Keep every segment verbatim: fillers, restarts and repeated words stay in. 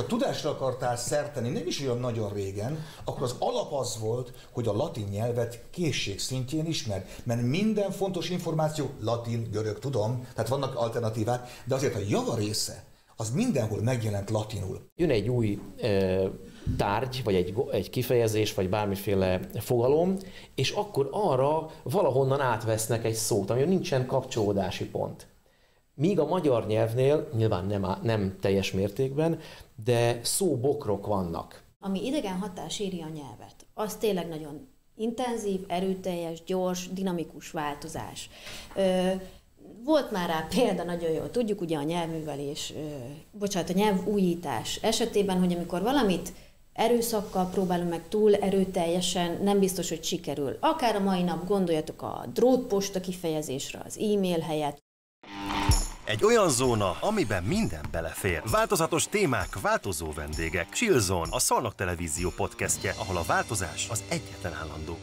Ha tudásra akartál szerteni, nem is olyan nagyon régen, akkor az alap az volt, hogy a latin nyelvet készség szintjén ismerd, mert minden fontos információ latin, görög, tudom, tehát vannak alternatívák, de azért a java része, az mindenhol megjelent latinul. Jön egy új e, tárgy, vagy egy, egy kifejezés, vagy bármiféle fogalom, és akkor arra valahonnan átvesznek egy szót, amivel nincsen kapcsolódási pont. Míg a magyar nyelvnél, nyilván nem, nem teljes mértékben, de szóbokrok vannak. Ami idegen hatás írja a nyelvet, az tényleg nagyon intenzív, erőteljes, gyors, dinamikus változás. Ö, Volt már rá példa, nagyon jól tudjuk, ugye a nyelvművelés, ö, bocsánat, a nyelvújítás esetében, hogy amikor valamit erőszakkal próbálunk meg túl erőteljesen, nem biztos, hogy sikerül. Akár a mai nap gondoljatok a drótposta kifejezésre, az e-mail helyett. Egy olyan zóna, amiben minden belefér. Változatos témák, változó vendégek. Chillzone, a Szolnok Televízió podcastje, ahol a változás az egyetlen állandó.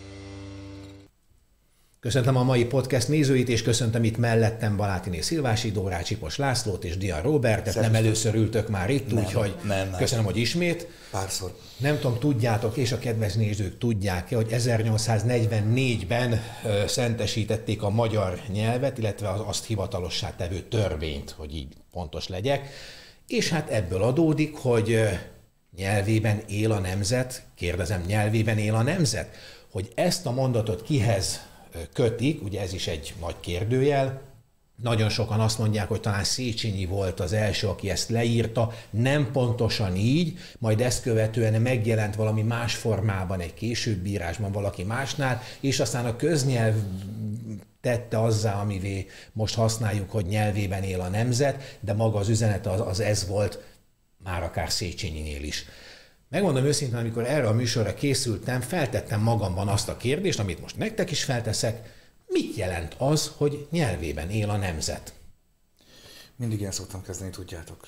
Köszöntöm a mai podcast nézőit, és köszöntöm itt mellettem Balátiné Szilvási Dórát, Sipos Lászlót és Dian Róbertet. Nem először ültök már itt, úgyhogy köszönöm, hogy ismét. Párszor. Nem tudom, tudjátok, és a kedves nézők tudják-e, hogy ezernyolcszáznegyvennégyben ö, szentesítették a magyar nyelvet, illetve az azt hivatalossá tevő törvényt, hogy így pontos legyek. És hát ebből adódik, hogy ö, nyelvében él a nemzet, kérdezem, nyelvében él a nemzet, hogy ezt a mondatot kihez kötik, ugye ez is egy nagy kérdőjel. Nagyon sokan azt mondják, hogy talán Széchenyi volt az első, aki ezt leírta, nem pontosan így, majd ezt követően megjelent valami más formában, egy később írásban valaki másnál, és aztán a köznyelv tette azzá, amivé most használjuk, hogy nyelvében él a nemzet, de maga az üzenet az, az ez volt, már akár Széchenyinél is. Megmondom őszintén, amikor erre a műsorra készültem, feltettem magamban azt a kérdést, amit most nektek is felteszek, mit jelent az, hogy nyelvében él a nemzet? Mindig én szoktam kezdeni, tudjátok.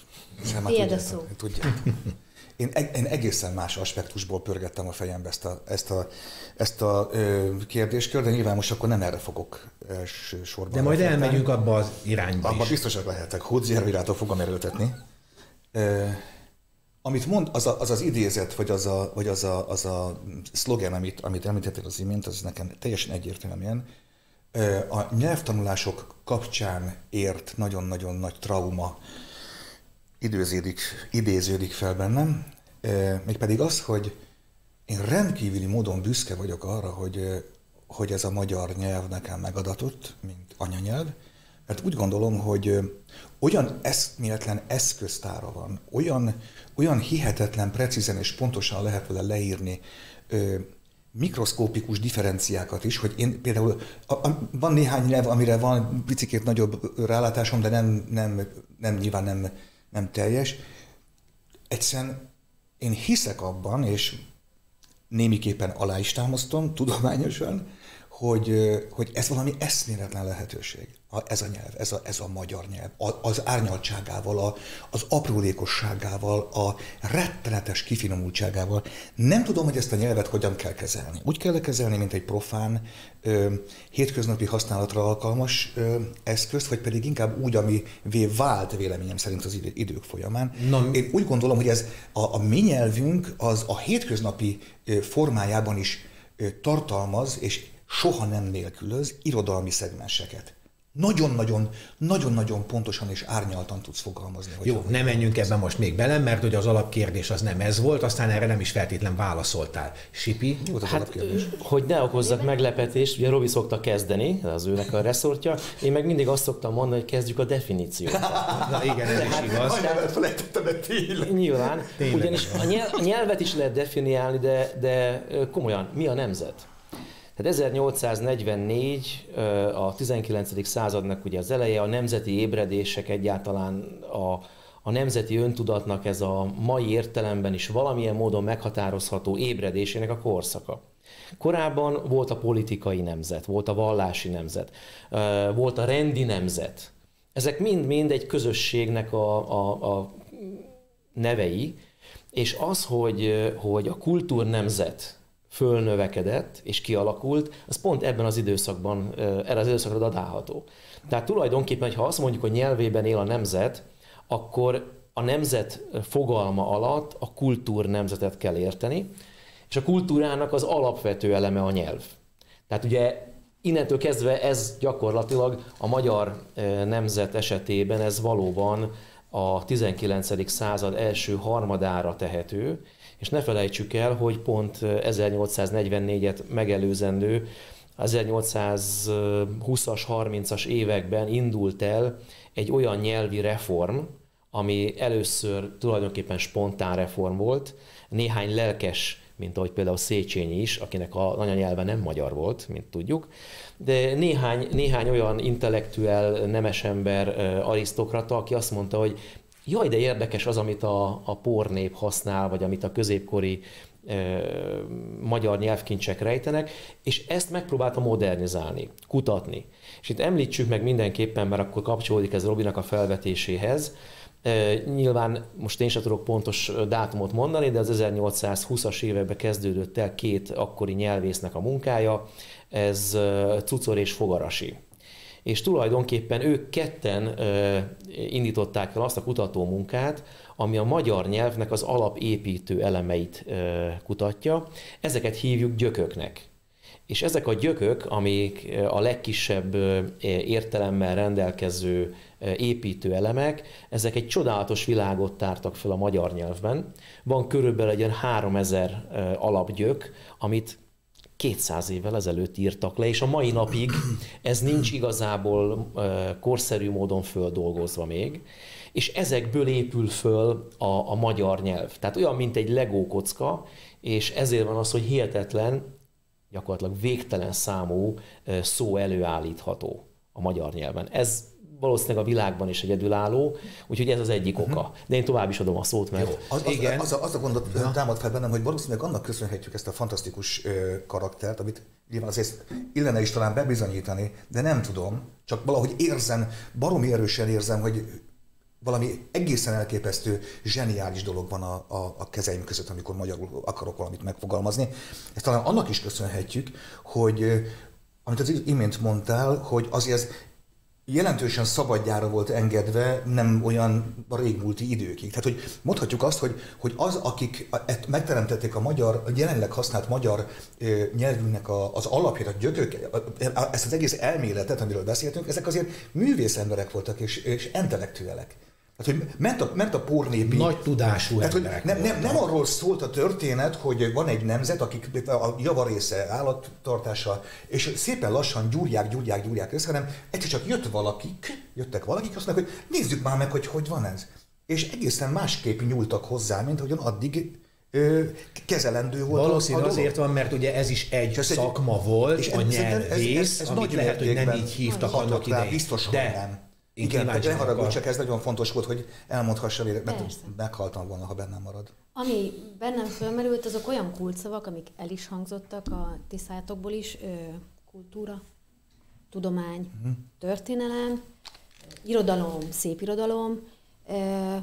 Tiéd a szó. Tudjátok. Én, én egészen más aspektusból pörgettem a fejembe ezt a, ezt a, ezt a ö, kérdéskört, de nyilván most akkor nem erre fogok sorban. De majd elféltem. Elmegyünk abba az irányba abba is. Biztosak lehetek. Hódzi fogom erőltetni. Ö, Amit mond, az, a, az az idézet, vagy az a, vagy az a, az a szlogen, amit, amit említettél az imént, az nekem teljesen egyértelműen. A nyelvtanulások kapcsán ért nagyon-nagyon nagy trauma időződik, idéződik fel bennem, mégpedig az, hogy én rendkívüli módon büszke vagyok arra, hogy, hogy ez a magyar nyelv nekem megadatott, mint anyanyelv, mert úgy gondolom, hogy olyan eszméletlen eszköztára van, olyan, olyan hihetetlen, precízen és pontosan lehet vele leírni ö, mikroszkópikus differenciákat is, hogy én például a, a, van néhány nyelv, amire van picikét nagyobb rálátásom, de nem, nem, nem nyilván nem, nem teljes. Egyszerűen én hiszek abban, és némiképpen alá is támasztom tudományosan, Hogy, hogy ez valami eszméletlen lehetőség, ez a nyelv, ez a, ez a magyar nyelv, az árnyaltságával, a, az aprólékosságával, a rettenetes kifinomultságával. Nem tudom, hogy ezt a nyelvet hogyan kell kezelni. Úgy kell kezelni, mint egy profán, hétköznapi használatra alkalmas eszközt, vagy pedig inkább úgy, amivé vált véleményem szerint az idők folyamán. Na, én úgy gondolom, hogy ez a, a mi nyelvünk az a hétköznapi formájában is tartalmaz, és soha nem nélkülöz irodalmi szegmenseket. Nagyon-nagyon, nagyon-nagyon pontosan és árnyaltan tudsz fogalmazni. Jó, ne menjünk ebben most még bele, mert hogy az alapkérdés az nem ez volt, aztán erre nem is feltétlen válaszoltál. Sipi, mi volt az hát, alapkérdés? Hogy ne okozzak meglepetést, ugye Robi szokta kezdeni, az őnek a reszortja, én meg mindig azt szoktam mondani, hogy kezdjük a definíciót. Na igen, ez is igaz. Nyilván, ugyanis a nyelvet is lehet definiálni, de, de komolyan, mi a nemzet? Tehát ezernyolcszáznegyvennégy, a tizenkilencedik századnak ugye az eleje, a nemzeti ébredések egyáltalán a, a nemzeti öntudatnak ez a mai értelemben is valamilyen módon meghatározható ébredésének a korszaka. Korábban volt a politikai nemzet, volt a vallási nemzet, volt a rendi nemzet. Ezek mind-mind egy közösségnek a, a, a nevei, és az, hogy, hogy a kultúrnemzet fölnövekedett és kialakult, az pont ebben az időszakban, erre az időszakra datálható. Tehát tulajdonképpen, ha azt mondjuk, hogy nyelvében él a nemzet, akkor a nemzet fogalma alatt a kultúrnemzetet kell érteni, és a kultúrának az alapvető eleme a nyelv. Tehát ugye innentől kezdve ez gyakorlatilag a magyar nemzet esetében ez valóban a tizenkilencedik század első harmadára tehető, és ne felejtsük el, hogy pont ezernyolcszáznegyvennégyet megelőzendő ezernyolcszázhúszas, harmincas években indult el egy olyan nyelvi reform, ami először tulajdonképpen spontán reform volt, néhány lelkes, mint ahogy például Széchenyi is, akinek a anyanyelve nem magyar volt, mint tudjuk, de néhány, néhány olyan intellektuel, nemesember, arisztokrata, aki azt mondta, hogy jaj, de érdekes az, amit a, a pornép használ, vagy amit a középkori e, magyar nyelvkincsek rejtenek, és ezt megpróbálta modernizálni, kutatni. És itt említsük meg mindenképpen, mert akkor kapcsolódik ez Robinak a felvetéséhez. E, nyilván most én sem tudok pontos dátumot mondani, de az ezernyolcszázhúszas években kezdődött el két akkori nyelvésznek a munkája, ez Czuczor és Fogarasi. És tulajdonképpen ők ketten ö, indították el azt a kutatómunkát, ami a magyar nyelvnek az alapépítő elemeit ö, kutatja. Ezeket hívjuk gyököknek. És ezek a gyökök, amik a legkisebb ö, értelemmel rendelkező ö, építő elemek, ezek egy csodálatos világot tártak fel a magyar nyelvben. Van körülbelül egy háromezer ö, alapgyök, amit kétszáz évvel ezelőtt írtak le, és a mai napig ez nincs igazából korszerű módon földolgozva még, és ezekből épül föl a, a magyar nyelv. Tehát olyan, mint egy Lego kocka, és ezért van az, hogy hihetetlen, gyakorlatilag végtelen számú szó előállítható a magyar nyelven. Ez valószínűleg a világban is egyedülálló, úgyhogy ez az egyik oka. De én tovább is adom a szót, mert... Jó, az, az, igen. Az, a, az a gondot támad fel bennem, hogy valószínűleg annak köszönhetjük ezt a fantasztikus ö, karaktert, amit nyilván azért illene is talán bebizonyítani, de nem tudom, csak valahogy érzem, baromi erősen érzem, hogy valami egészen elképesztő, zseniális dolog van a, a, a kezeim között, amikor magyarul akarok valamit megfogalmazni. Ezt talán annak is köszönhetjük, hogy amit az imént mondtál, hogy azért ez jelentősen szabadjára volt engedve, nem olyan régmúlti időkig. Tehát, hogy mondhatjuk azt, hogy, hogy az, akik megteremtették a magyar, jelenleg használt magyar nyelvünknek az alapját, a gyökök, ezt az egész elméletet, amiről beszéltünk, ezek azért művész emberek voltak és, és intellektuelek. Tehát, hogy ment a, ment a pornépi... Nagy tudású tehát, emberek nem, nem, nem arról szólt a történet, hogy van egy nemzet, akik a javarésze állattartása, és szépen lassan gyúrják, gyúrják, gyúrják össze, hanem egyszer csak jött valakik, jöttek valakik, azt mondják, hogy nézzük már meg, hogy hogy van ez. És egészen másképp nyúltak hozzá, mint ahogyan addig kezelendő volt. Valószínűleg azért van, mert ugye ez is egy ez szakma egy, volt, és a nyelvész, ez, ez, ez amit lehet, hogy nem így hívtak annak idején. Biztos, hogy nem. Igen, tehát ne haragudj, csak ez nagyon fontos volt, hogy elmondhassam, mert meghaltam volna, ha bennem marad. Ami bennem fölmerült, azok olyan kulcsszavak, amik el is hangzottak a ti szájátokból is, kultúra, tudomány, történelem, irodalom, szép irodalom,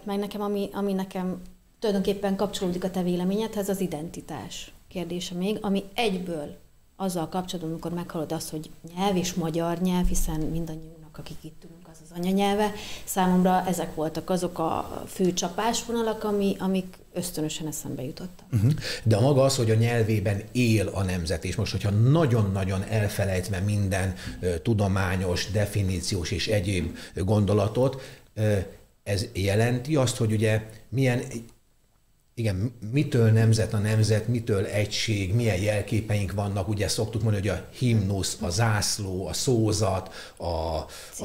meg nekem, ami, ami nekem tulajdonképpen kapcsolódik a te véleményedhez, az identitás kérdése még, ami egyből azzal kapcsolatban, amikor meghallod azt, hogy nyelv és magyar nyelv, hiszen mindannyiunknak, akik itt ülünk, az az anyanyelve. Számomra ezek voltak azok a fő csapásvonalak, ami, amik ösztönösen eszembe jutottak. Uh-huh. De a maga az, hogy a nyelvében él a nemzet, és most, hogyha nagyon-nagyon elfelejtve minden uh, tudományos, definíciós és egyéb gondolatot, uh, ez jelenti azt, hogy ugye milyen... Igen, mitől nemzet a nemzet, mitől egység, milyen jelképeink vannak, ugye szoktuk mondani, hogy a himnusz, a zászló, a szózat, a, a, a,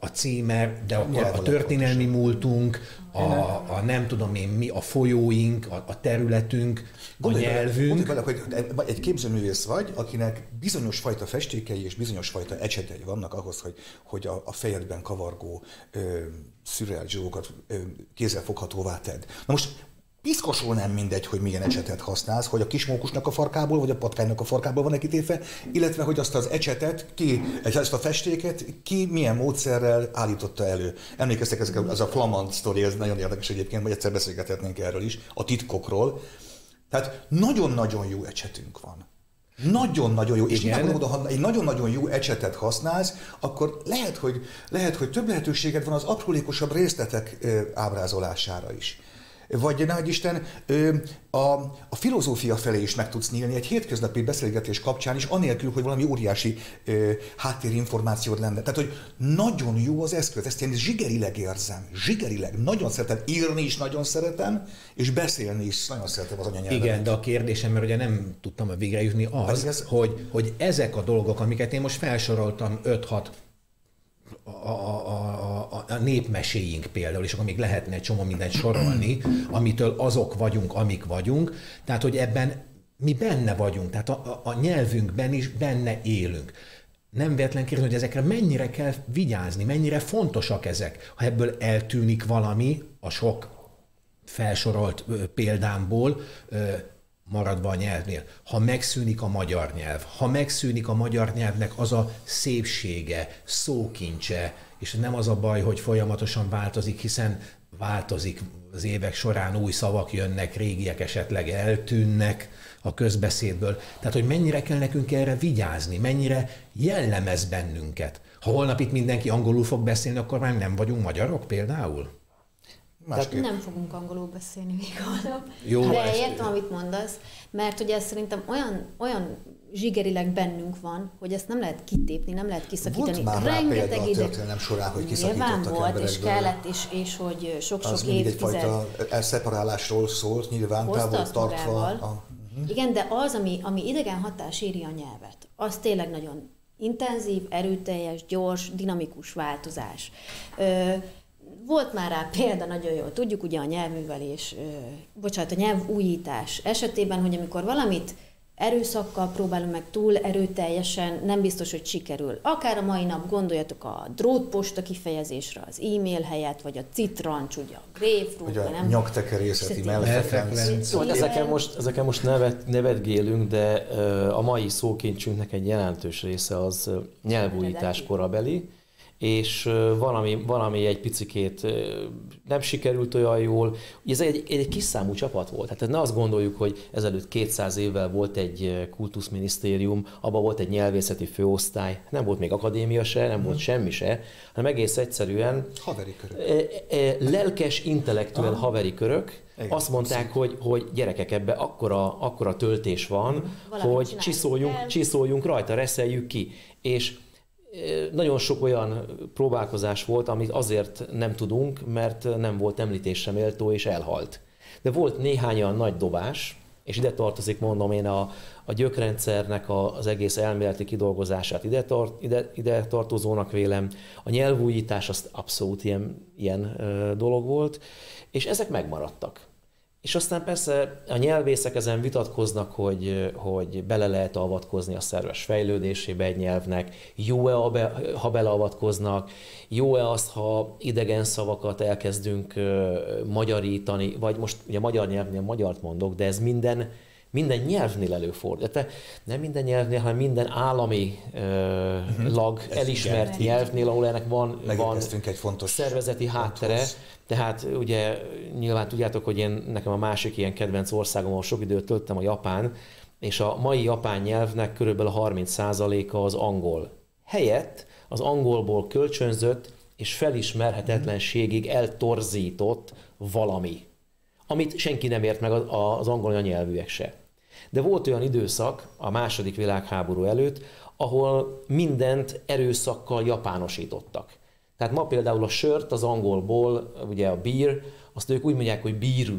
a címer, de akkor a történelmi múltunk, a, a nem tudom én mi, a folyóink, a, a területünk, gondolj, a nyelvünk. Gondolj bele, hogy egy képzőművész vagy, akinek bizonyos fajta festékei és bizonyos fajta ecsetei vannak ahhoz, hogy, hogy a, a fejedben kavargó szürreális dolgokat kézzelfoghatóvá tedd. Na most piszkosul nem mindegy, hogy milyen ecsetet használsz, hogy a kismókusnak a farkából, vagy a patkánynak a farkából van kitéve, illetve hogy azt az ecsetet, ki, ezt a festéket ki milyen módszerrel állította elő. Emlékeztek, ezek, ez a flamand sztori, ez nagyon érdekes egyébként, majd egyszer beszélgethetnénk erről is, a titkokról. Tehát nagyon-nagyon jó ecsetünk van. Nagyon-nagyon jó, és igen, mondom, ha egy nagyon-nagyon jó ecsetet használsz, akkor lehet, hogy, lehet, hogy több lehetőséged van az aprólékosabb részletek ábrázolására is. Vagy nagyisten, a, a filozófia felé is meg tudsz nyílni egy hétköznapi beszélgetés kapcsán is, anélkül, hogy valami óriási ö, háttérinformációd lenne. Tehát, hogy nagyon jó az eszköz, ezt én zsigerileg érzem, zsigerileg, nagyon szeretem, írni is nagyon szeretem, és beszélni is nagyon szeretem az anyanyelvemet. Igen, de a kérdésem, mert ugye nem tudtam végre jutni, az, ez... hogy, hogy ezek a dolgok, amiket én most felsoroltam, öt-hat A, a, a, a népmeséink például, és akkor még lehetne egy csomó mindent sorolni, amitől azok vagyunk, amik vagyunk, tehát hogy ebben mi benne vagyunk, tehát a, a nyelvünkben is benne élünk. Nem véletlen kérdés, hogy ezekre mennyire kell vigyázni, mennyire fontosak ezek. Ha ebből eltűnik valami a sok felsorolt példámból, maradva a nyelvnél, ha megszűnik a magyar nyelv, ha megszűnik a magyar nyelvnek az a szépsége, szókincse, és nem az a baj, hogy folyamatosan változik, hiszen változik az évek során, új szavak jönnek, régiek esetleg eltűnnek a közbeszédből. Tehát, hogy mennyire kell nekünk erre vigyázni, mennyire jellemez bennünket. Ha holnap itt mindenki angolul fog beszélni, akkor már nem vagyunk magyarok például? Másképp. Nem fogunk angolul beszélni még holnap. Jó, de értem, amit mondasz, mert ugye szerintem olyan, olyan zsigerileg bennünk van, hogy ezt nem lehet kitépni, nem lehet kiszakítani. Volt már rengeteg idő. Történelem során, hogy kiszakítottak volt, és kellett, és, és hogy sok-sok évtized. Az mindig elszeparálásról szólt, nyilván távol tartva. A... Igen, de az, ami, ami idegen hatás éri a nyelvet, az tényleg nagyon intenzív, erőteljes, gyors, dinamikus változás. Ö, Volt már rá példa, nagyon jól tudjuk, ugye a nyelvművelés, bocsánat, a nyelvújítás esetében, hogy amikor valamit erőszakkal próbálunk meg túl erőteljesen, nem biztos, hogy sikerül. Akár a mai nap gondoljatok a drótposta kifejezésre, az e-mail helyett, vagy a citrancs, ugye a grapefruit, vagy nem? A nyaktekerészeti melfekvenc. Ezeken most, ezeken most nevet, nevetgélünk, de a mai szókincsünknek egy jelentős része az nyelvújítás korabeli, és valami, valami egy picikét nem sikerült olyan jól. Ez egy, egy kis számú csapat volt. Tehát ne azt gondoljuk, hogy ezelőtt kétszáz évvel volt egy kultuszminisztérium, abban volt egy nyelvészeti főosztály, nem volt még akadémia se, nem hmm. volt semmi se, hanem egész egyszerűen haveri körök. Lelkes, intellektuel ah. haveri körök. Igen. Azt mondták, hogy, hogy gyerekek, ebbe akkora, akkora töltés van, valami hogy csiszoljunk, csiszoljunk rajta, reszeljük ki. És nagyon sok olyan próbálkozás volt, amit azért nem tudunk, mert nem volt említésre méltó és elhalt. De volt néhány olyan nagy dobás, és ide tartozik, mondom én, a, a gyökrendszernek a, az egész elméleti kidolgozását ide, tart, ide, ide tartozónak vélem. A nyelvújítás az abszolút ilyen, ilyen dolog volt, és ezek megmaradtak. És aztán persze a nyelvészek ezen vitatkoznak, hogy, hogy bele lehet avatkozni a szerves fejlődésébe egy nyelvnek, jó-e, ha, be, ha beleavatkoznak, jó-e az, ha idegen szavakat elkezdünk uh, magyarítani, vagy most ugye a magyar nyelvnél magyart mondok, de ez minden, minden nyelvnél előfordul. Te nem minden nyelvnél, hanem minden állami uh, uh-huh. lag ez elismert igen. nyelvnél, ahol ennek van, van egy fontos szervezeti háttere. Fontos. Tehát ugye nyilván tudjátok, hogy én, nekem a másik ilyen kedvenc országom, ahol sok időt töltöttem, a Japán, és a mai japán nyelvnek körülbelül harminc százaléka az angol. Helyett az angolból kölcsönzött és felismerhetetlenségig eltorzított valami, amit senki nem ért meg az angol anyanyelvűek se. De volt olyan időszak a második világháború előtt, ahol mindent erőszakkal japánosítottak. Tehát ma például a sört az angolból, ugye a beer, azt ők úgy mondják, hogy bírű.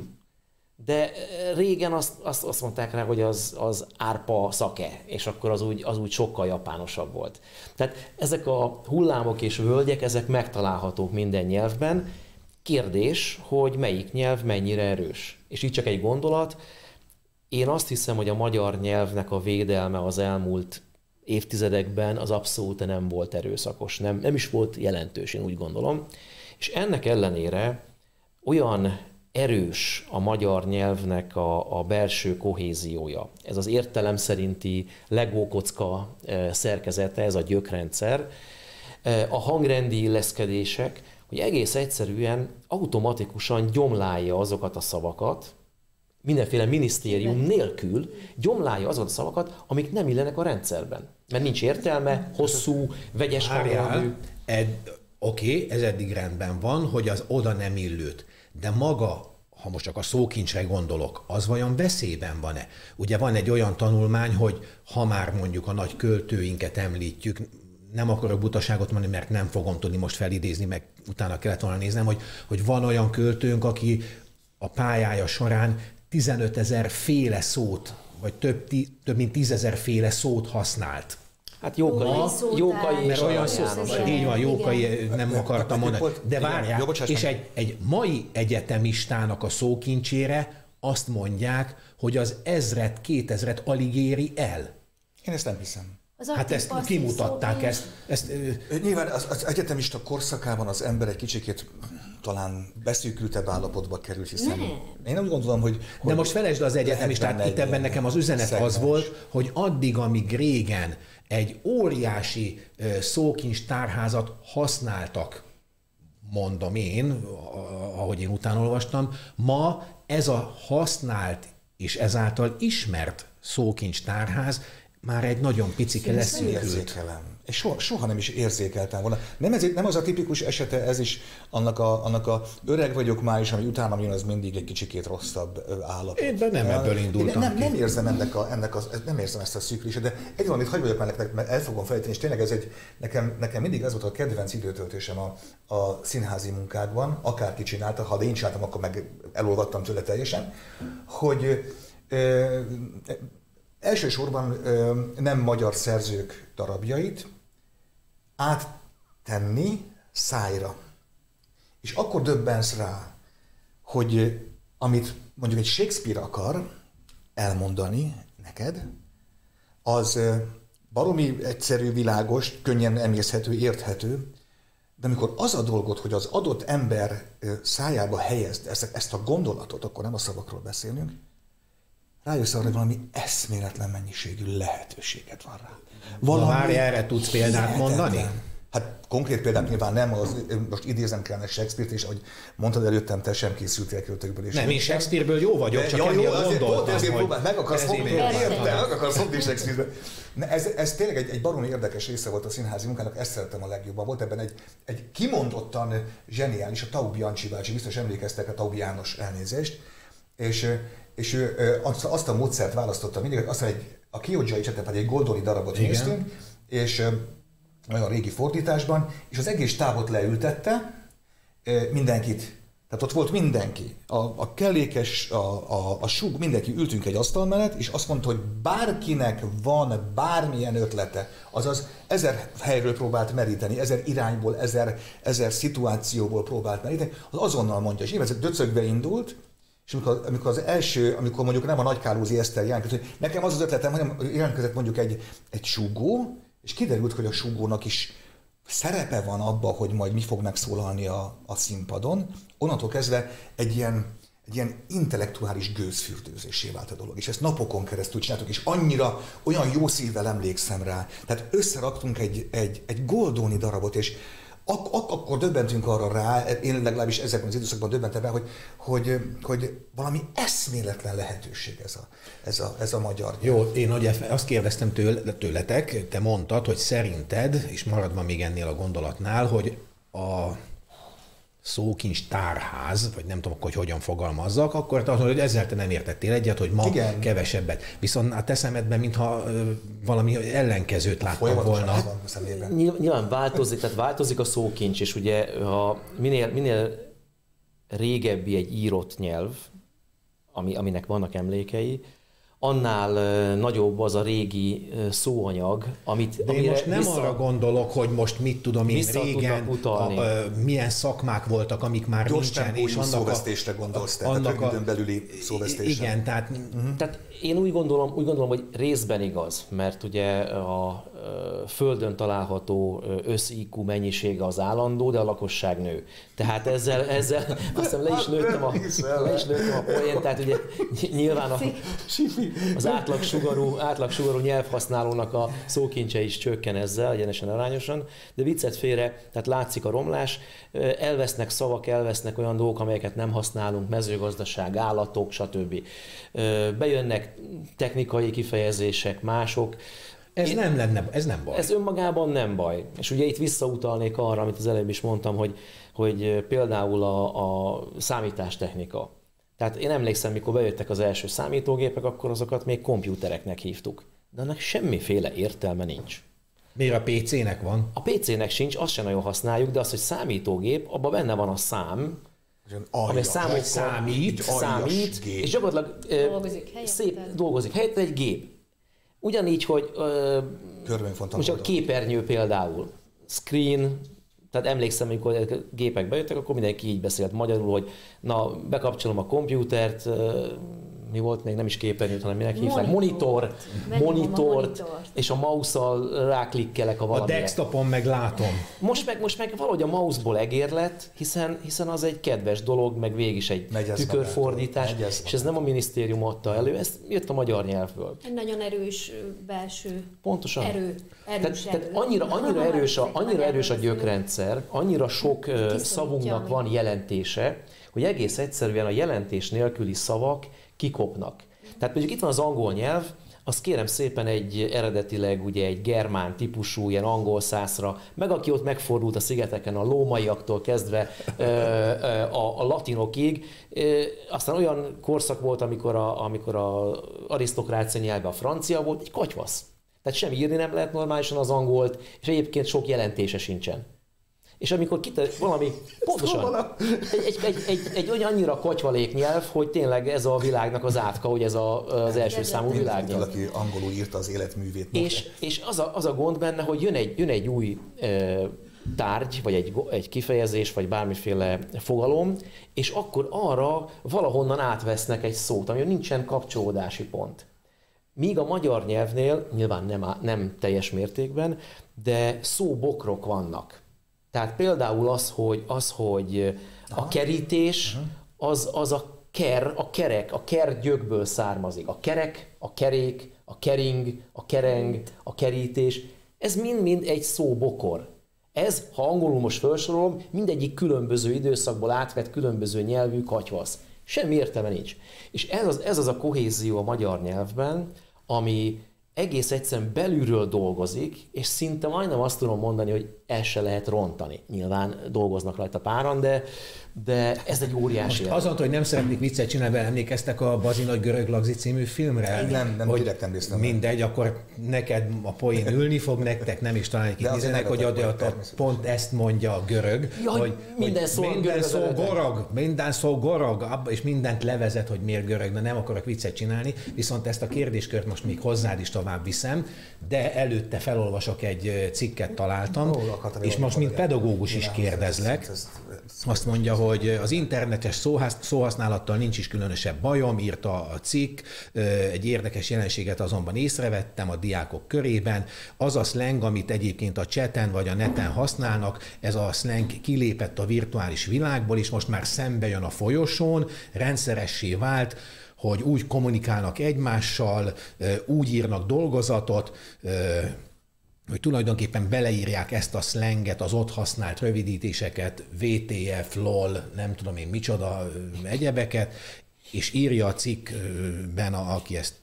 De régen azt, azt, azt mondták rá, hogy az, az árpa szake, és akkor az úgy, az úgy sokkal japánosabb volt. Tehát ezek a hullámok és völgyek, ezek megtalálhatók minden nyelvben. Kérdés, hogy melyik nyelv mennyire erős. És így csak egy gondolat. Én azt hiszem, hogy a magyar nyelvnek a védelme az elmúlt évtizedekben az abszolút nem volt erőszakos, nem, nem is volt jelentős, én úgy gondolom. És ennek ellenére olyan erős a magyar nyelvnek a, a belső kohéziója. Ez az értelem szerinti legókocka szerkezete, ez a gyökrendszer, a hangrendi illeszkedések, hogy egész egyszerűen automatikusan gyomlálja azokat a szavakat, mindenféle minisztérium nélkül gyomlálja azokat a szavakat, amik nem illenek a rendszerben. Mert nincs értelme, hosszú, vegyes hangú. Oké, okay, ez eddig rendben van, hogy az oda nem illőt, de maga, ha most csak a szókincsre gondolok, az vajon veszélyben van-e? Ugye van egy olyan tanulmány, hogy ha már mondjuk a nagy költőinket említjük, nem akarok butaságot mondani, mert nem fogom tudni most felidézni, meg utána kellett volna néznem, hogy, hogy van olyan költőnk, aki a pályája során tizenötezer féle szót, vagy több, több mint tízezer féle szót használt. Hát Jókai, Jókai mert olyan szó, így van, Jókai nem akartam mondani. De várják, és egy, egy mai egyetemistának a szókincsére azt mondják, hogy az ezret, kétezret alig éri el. Én ezt nem hiszem. Hát ezt kimutatták, ezt, ezt... Nyilván az, az egyetemista korszakában az ember egy kicsikét talán beszűkültebb állapotba került, hiszen ne. Én úgy gondolom, hogy... hogy de most felejtsd az egyetemistát, itt ebben nekem az üzenet szegmens. Az volt, hogy addig, amíg régen egy óriási szókincstárházat használtak, mondom én, ahogy én utána olvastam, ma ez a használt és ezáltal ismert szókincstárház már egy nagyon picike leszűkült. És soha, soha nem is érzékeltem volna. Nem, ez, nem az a tipikus esete ez is, annak a, annak a öreg vagyok már is, ami utána jön, az mindig egy kicsikét rosszabb állapot. Én de nem ebből indultam. Nem, nem, érzem ennek a, ennek a, nem érzem ezt a szűkülést, de egy valamit hagyj vagyok már nektek, mert el fogom fejteni, és tényleg ez egy, nekem, nekem mindig ez volt a kedvenc időtöltésem a, a színházi munkákban, akárki csinálta, ha de én csináltam, akkor meg elolvattam tőle teljesen, hogy e, e, elsősorban nem magyar szerzők darabjait áttenni szájra. És akkor döbbensz rá, hogy amit mondjuk egy Shakespeare akar elmondani neked, az baromi egyszerű, világos, könnyen emészhető, érthető, de amikor az a dolgot, hogy az adott ember szájába helyezd ezt a gondolatot, akkor nem a szavakról beszélünk, rájössz arra, hogy valami eszméletlen mennyiségű lehetőséget van rá. Valami erre tudsz példát mondani? Hát konkrét példát nyilván nem, az, most idézem kellene Shakespeare-t, és ahogy mondtad előttem, te sem készültél költökből. Nem, én Shakespeare-ből jó vagyok, csak emiatt gondoltam, hogy meg akarsz fogni, meg akarsz fogni Shakespeare-ből. Ez, ez tényleg egy, egy baromi érdekes része volt a színházi munkának, ezt szerettem a legjobban. Volt ebben egy, egy kimondottan zseniális, a Taub Jancsi bácsi, biztos emlékeztek a Taub János elnézést, és és ő azt, azt a módszert választotta mindig, aztán egy, a kiodzsai cseteped egy Goldoni darabot igen. néztünk, és olyan régi fordításban, és az egész tábot leültette, mindenkit, tehát ott volt mindenki, a, a kellékes, a, a, a súg, mindenki ültünk egy asztal mellett, és azt mondta, hogy bárkinek van bármilyen ötlete, azaz ezer helyről próbált meríteni, ezer irányból, ezer, ezer szituációból próbált meríteni, az azonnal mondja, és ez döcögve indult, és amikor, amikor az első, amikor mondjuk nem a Nagykálózi Eszter jelentkezett, hogy nekem az az ötletem, hanem jelentkezett mondjuk egy, egy súgó, és kiderült, hogy a súgónak is szerepe van abba, hogy majd mi fog megszólalni a, a színpadon, onnantól kezdve egy ilyen, egy ilyen intellektuális gőzfürdőzésé vált a dolog, és ezt napokon keresztül csináltuk, és annyira olyan jó szívvel emlékszem rá. Tehát összeraktunk egy, egy, egy Goldoni darabot, és Ak- ak- akkor döbbentünk arra rá, én legalábbis ezekben az időszakban döbbentem rá, hogy, hogy, hogy valami eszméletlen lehetőség ez a, ez a, ez a magyar. Jó, én ugye azt kérdeztem tőle, tőletek, te mondtad, hogy szerinted, és maradva még ennél a gondolatnál, hogy a szókincs tárház, vagy nem tudom, hogy hogyan fogalmazzak, akkor te azt mondod, hogy ezzel te nem értettél egyet, hogy ma igen. kevesebbet. Viszont a te szemedben, mintha valami ellenkezőt láttam volna. Nyilván változik, tehát változik a szókincs, és ugye ha minél, minél régebbi egy írott nyelv, ami, aminek vannak emlékei, annál nagyobb az a régi szóanyag, amit... De én most nem vissza... arra gondolok, hogy most mit tudom én régen, utalni. A, a, milyen szakmák voltak, amik már nincsen, és annak szóvesztésre gondolsz, te, annak tehát a időn belüli szóvesztésre. Igen, tehát... Uh-huh. Tehát én úgy gondolom, úgy gondolom, hogy részben igaz, mert ugye a földön található össz-i kú mennyisége az állandó, de a lakosság nő. Tehát ezzel, ezzel azt hiszem le is lőttem a, a poént, tehát ugye nyilván a, az átlag sugarú, átlag sugarú nyelvhasználónak a szókincse is csökken ezzel, egyenesen arányosan, de viccet félre, tehát látszik a romlás, elvesznek szavak, elvesznek olyan dolgok, amelyeket nem használunk, mezőgazdaság, állatok, stb. Bejönnek technikai kifejezések, mások. Ez Én, nem lenne, ez nem baj. Ez önmagában nem baj. És ugye itt visszautalnék arra, amit az előbb is mondtam, hogy, hogy például a, a számítástechnika. Tehát én emlékszem, mikor bejöttek az első számítógépek, akkor azokat még kompjútereknek hívtuk. De annak semmiféle értelme nincs. Miért a pé cének van? A pé cének sincs, azt sem nagyon használjuk, de az, hogy számítógép, abban benne van a szám, ami számít, számít, számít és gyakorlatilag dolgozik helyette. Szép dolgozik helyette egy gép. Ugyanígy, hogy uh, most a képernyő például, screen, tehát emlékszem, amikor a gépek bejöttek, akkor mindenki így beszélt magyarul, hogy na, bekapcsolom a komputert, uh, mi volt még, nem is képernyőt, hanem minek hívták, monitor, monitort, és a mouse-al ráklikkelek a valamire. A desktopon meg látom. Most meg, most meg valahogy a mouse-ból egér lett, hiszen, hiszen az egy kedves dolog, meg végig is egy tükörfordítás, és ez nem a minisztérium adta elő, ez jött a magyar nyelvből. Egy nagyon erős belső Pontosan. erő. Erős tehát, erő. tehát annyira, annyira erős a, annyira erős a gyökrendszer, annyira sok uh, szavunknak van jelentése, hogy egész egyszerűen a jelentés nélküli szavak kikopnak. Tehát mondjuk itt van az angol nyelv, az kérem szépen egy eredetileg ugye egy germán típusú, ilyen angol szászra, meg aki ott megfordult a szigeteken a lómaiaktól kezdve ö, ö, a, a latinokig, ö, aztán olyan korszak volt, amikor a, amikor a arisztokrácia nyelve a francia volt, egy katyvasz. Tehát sem írni nem lehet normálisan az angolt, és egyébként sok jelentése sincsen. És amikor kite, valami, pontosan, egy, egy, egy, egy olyan annyira kotyvalék nyelv, hogy tényleg ez a világnak az átka, hogy ez a, az első számú világnyelv. Valaki angolul írta az életművét. És, és az, a, az a gond benne, hogy jön egy, jön egy új e, tárgy, vagy egy, egy kifejezés, vagy bármiféle fogalom, és akkor arra valahonnan átvesznek egy szót, ami nincsen kapcsolódási pont. Míg a magyar nyelvnél, nyilván nem, nem teljes mértékben, de szóbokrok vannak. Tehát például az, hogy, az, hogy a kerítés, az, az a ker, a kerek, a kergyökből származik. A kerek, a kerék, a kering, a kereng, a kerítés, ez mind-mind egy szóbokor. Ez, ha angolul most felsorolom, mindegyik különböző időszakból átvett különböző nyelvű katyvasz. Semmi értelme nincs. És ez az, ez az a kohézió a magyar nyelvben, ami egész egyszerűen belülről dolgozik, és szinte majdnem azt tudom mondani, hogy el se lehet rontani. Nyilván dolgoznak rajta páran, de, de ez egy óriási. Most azon, hogy nem szeretnék viccet csinálni, emlékeztek a Bazi Nagy Görög Lagzi című filmre? Nem, nem, hogy direkt emlékszem. Mindegy, akkor neked a poén ülni fog, nektek nem is talán kitnézenek, hogy a, a, a, pont ezt mondja a görög, ja, hogy minden, hogy szó, minden szó gorog, minden szó gorog, és mindent levezet, hogy miért görög, de nem akarok viccet csinálni, viszont ezt a kérdéskört most még hozzád is tovább viszem, de előtte felolvasok egy cikket, találtam, oh, és most, mint pedagógus is kérdezlek, azt mondja, hogy az internetes szóház, szóhasználattal nincs is különösebb bajom, írta a cikk, egy érdekes jelenséget azonban észrevettem a diákok körében, az a szleng, amit egyébként a cseten vagy a neten használnak, ez a szleng kilépett a virtuális világból, és most már szembe jön a folyosón, rendszeressé vált, hogy úgy kommunikálnak egymással, úgy írnak dolgozatot, hogy tulajdonképpen beleírják ezt a szlenget, az ott használt rövidítéseket, vé té ef, lol, nem tudom én micsoda egyebeket, és írja a cikkben, aki ezt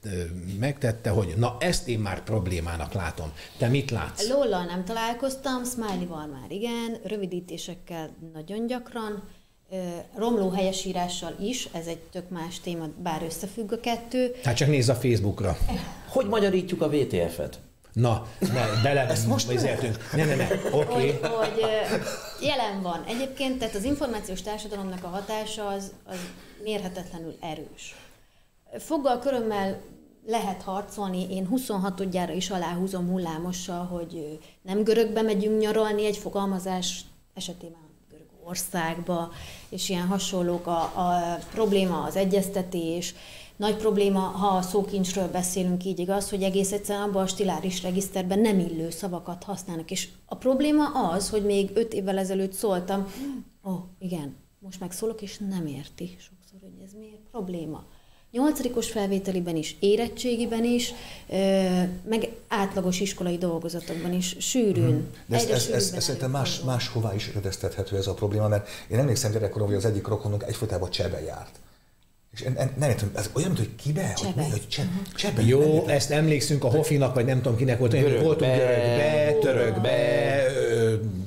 megtette, hogy na, ezt én már problémának látom. Te mit látsz? Lollal nem találkoztam, smiley-val már igen, rövidítésekkel nagyon gyakran, romló helyesírással is, ez egy tök más téma, bár összefügg a kettő. Hát csak nézz a Facebookra. Hogy magyarítjuk a vé té ef-et? Na, ne, bele, ezt most eltűnt. Ne, ne, ne, oké. Okay. Hogy, hogy jelen van. Egyébként, tehát az információs társadalomnak a hatása az, az mérhetetlenül erős. Foggal, körömmel lehet harcolni, én huszonhatodjára is aláhúzom hullámossal, hogy nem görögbe megyünk nyaralni egy fogalmazás esetében. Országba, és ilyen hasonlók, a, a probléma az egyeztetés, nagy probléma, ha a szókincsről beszélünk, így igaz, hogy egész egyszerűen abban a stiláris regiszterben nem illő szavakat használnak. És a probléma az, hogy még öt évvel ezelőtt szóltam, ó, oh, igen, most megszólok, és nem érti sokszor, hogy ez miért probléma. Nyolcadikos felvételiben is, érettségiben is, meg átlagos iskolai dolgozatokban is, sűrűn. De ez, ez, ez, ez szerintem más, máshová is rögzíthető ez a probléma, mert én emlékszem gyerekkorom, hogy az egyik rokonunk egyfolytában csebe járt. És én, én nem értem, ez olyan, mint hogy kibe, hogy mi, hogy cse, csebe. Jó, nem ezt emlékszünk a Hofinak, vagy nem tudom kinek volt, hogy voltunk görögbe, törökbe,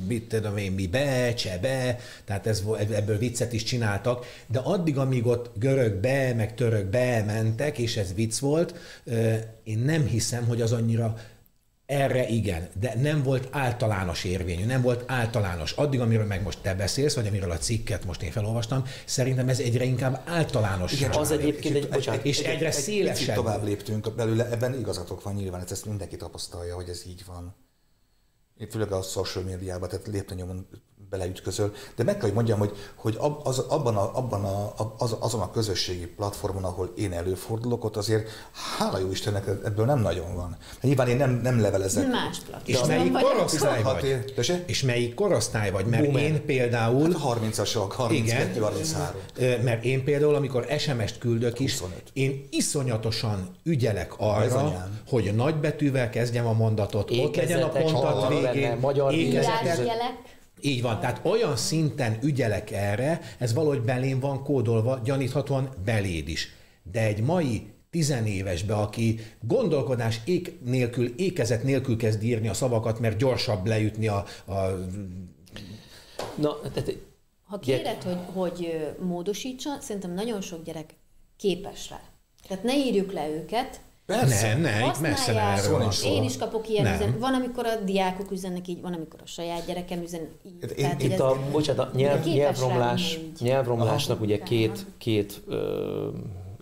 mit tudom én, mi be, csebe, tehát ez, ebből viccet is csináltak, de addig, amíg ott görögbe, meg törökbe mentek, és ez vicc volt, én nem hiszem, hogy az annyira erre igen, de nem volt általános érvényű, nem volt általános. Addig, amiről meg most te beszélsz, vagy amiről a cikket most én felolvastam, szerintem ez egyre inkább általános. Igen, az egyébként egy, bocsánat, és egyre szélesebb. Egy tovább léptünk belőle, ebben igazatok van nyilván, ezt mindenki tapasztalja, hogy ez így van. Főleg a social médiában, tehát lépten-nyomon beleütközöl. De meg kell, hogy mondjam, hogy, hogy az, abban a, abban a, az, azon a közösségi platformon, ahol én előfordulok, ott azért hála jó Istennek ebből nem nagyon van. Nyilván én nem, nem levelezek. Más és melyik korosztály vagy? Ér, és melyik korosztály vagy? Mert Boomer. Én például... Hát harmincasok, harminckettő, harminchárom. Mert én például, amikor es em es-t küldök is, huszonöt. Én iszonyatosan ügyelek arra, Bezonyán. Hogy nagybetűvel kezdjem a mondatot, ékezetek, ott legyen a pontat végén, benne, magyar ékezetek. Így van, tehát olyan szinten ügyelek erre, ez valahogy belém van kódolva, gyaníthatóan beléd is. De egy mai tizenévesbe, aki gondolkodás ék nélkül, ékezet nélkül kezd írni a szavakat, mert gyorsabb lejutni a... a... Na, tehát... Ha kéred, hogy, hogy módosítsa, szerintem nagyon sok gyerek képes rá. Tehát ne írjuk le őket. Persze. Nem, nem, itt messze nem erről van szó. Én is kapok ilyen üzenet. Van, amikor a diákok üzennek így, van, amikor a saját gyerekem üzen így. Én, itt a, bocsánat, a nyelv, nyelvromlás, nyelvromlásnak ugye két, két ö,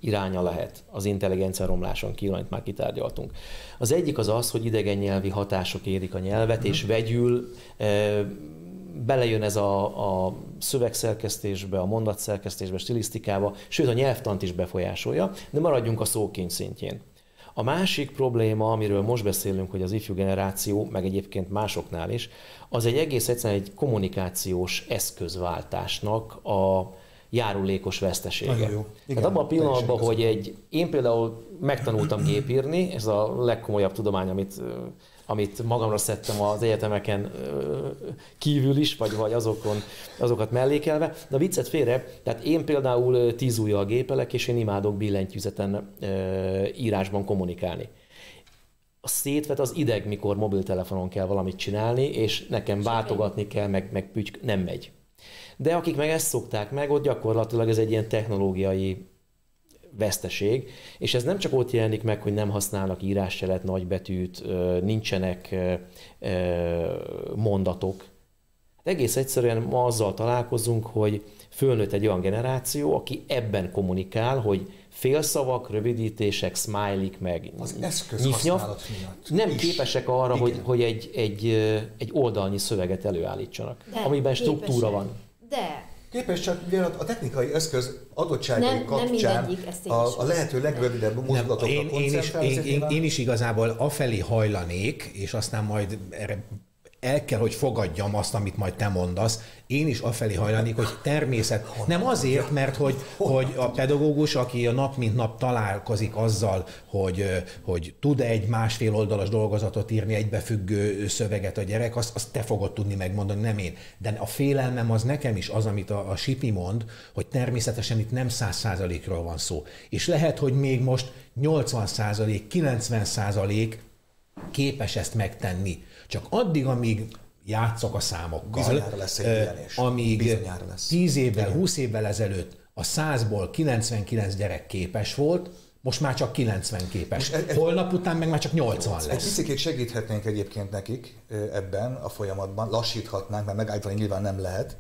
iránya lehet az intelligencia romláson kívül, amit már kitárgyaltunk. Az egyik az az, hogy idegen nyelvi hatások érik a nyelvet, és vegyül ö, belejön ez a, a szövegszerkesztésbe, a mondatszerkesztésbe, stilisztikába, sőt a nyelvtant is befolyásolja, de maradjunk a szókincs szintjén. A másik probléma, amiről most beszélünk, hogy az ifjú generáció, meg egyébként másoknál is, az egy egész egyszerűen egy kommunikációs eszközváltásnak a járulékos vesztesége. Nagyon jó. Igen, hát abban a pillanatban, hogy egy, én például megtanultam gépírni, ez a legkomolyabb tudomány, amit, amit magamra szedtem az egyetemeken kívül is, vagy, vagy azokon, azokat mellékelve. De a viccet félre, tehát én például tíz ujjal gépelek, és én imádok billentyűzeten írásban kommunikálni. A szétvet az ideg, mikor mobiltelefonon kell valamit csinálni, és nekem váltogatni kell, meg, meg pütyk, nem megy. De akik meg ezt szokták meg, ott gyakorlatilag ez egy ilyen technológiai veszteség, és ez nem csak ott jelenik meg, hogy nem használnak írásjelet, nagybetűt, nincsenek mondatok. Egész egyszerűen ma azzal találkozunk, hogy fölnőtt egy olyan generáció, aki ebben kommunikál, hogy félszavak, rövidítések, smiley-k meg az eszközhasználat miatt nem is képesek arra, hogy, hogy egy, egy, egy oldalnyi szöveget előállítsanak, de amiben struktúra képesek. Van. De. Képes, csak a technikai eszköz adottságai kapcsán nem a, a lehető legrövidebb mozdulatokra koncentrál. Én, én, én, én is igazából afelé hajlanék, és aztán majd erre el kell, hogy fogadjam azt, amit majd te mondasz. Én is afelé hajlanék, hogy természet... Nem azért, mert hogy, hogy a pedagógus, aki a nap mint nap találkozik azzal, hogy, hogy tud egy másfél oldalas dolgozatot írni, egybefüggő szöveget a gyerek, azt, azt te fogod tudni megmondani, nem én. De a félelmem az nekem is az, amit a, a Sipi mond, hogy természetesen itt nem száz százalékról van szó. És lehet, hogy még most nyolcvan százalék, kilencven százalék képes ezt megtenni. Csak addig, amíg játszok a számokkal, lesz amíg lesz. tíz évvel, húsz évvel ezelőtt a százból kilencvenkilenc gyerek képes volt, most már csak kilencven képes. E, e, Holnap után meg már csak nyolcvan lesz. Egy picikét segíthetnénk egyébként nekik ebben a folyamatban, lassíthatnánk, mert megállítani nyilván nem lehet.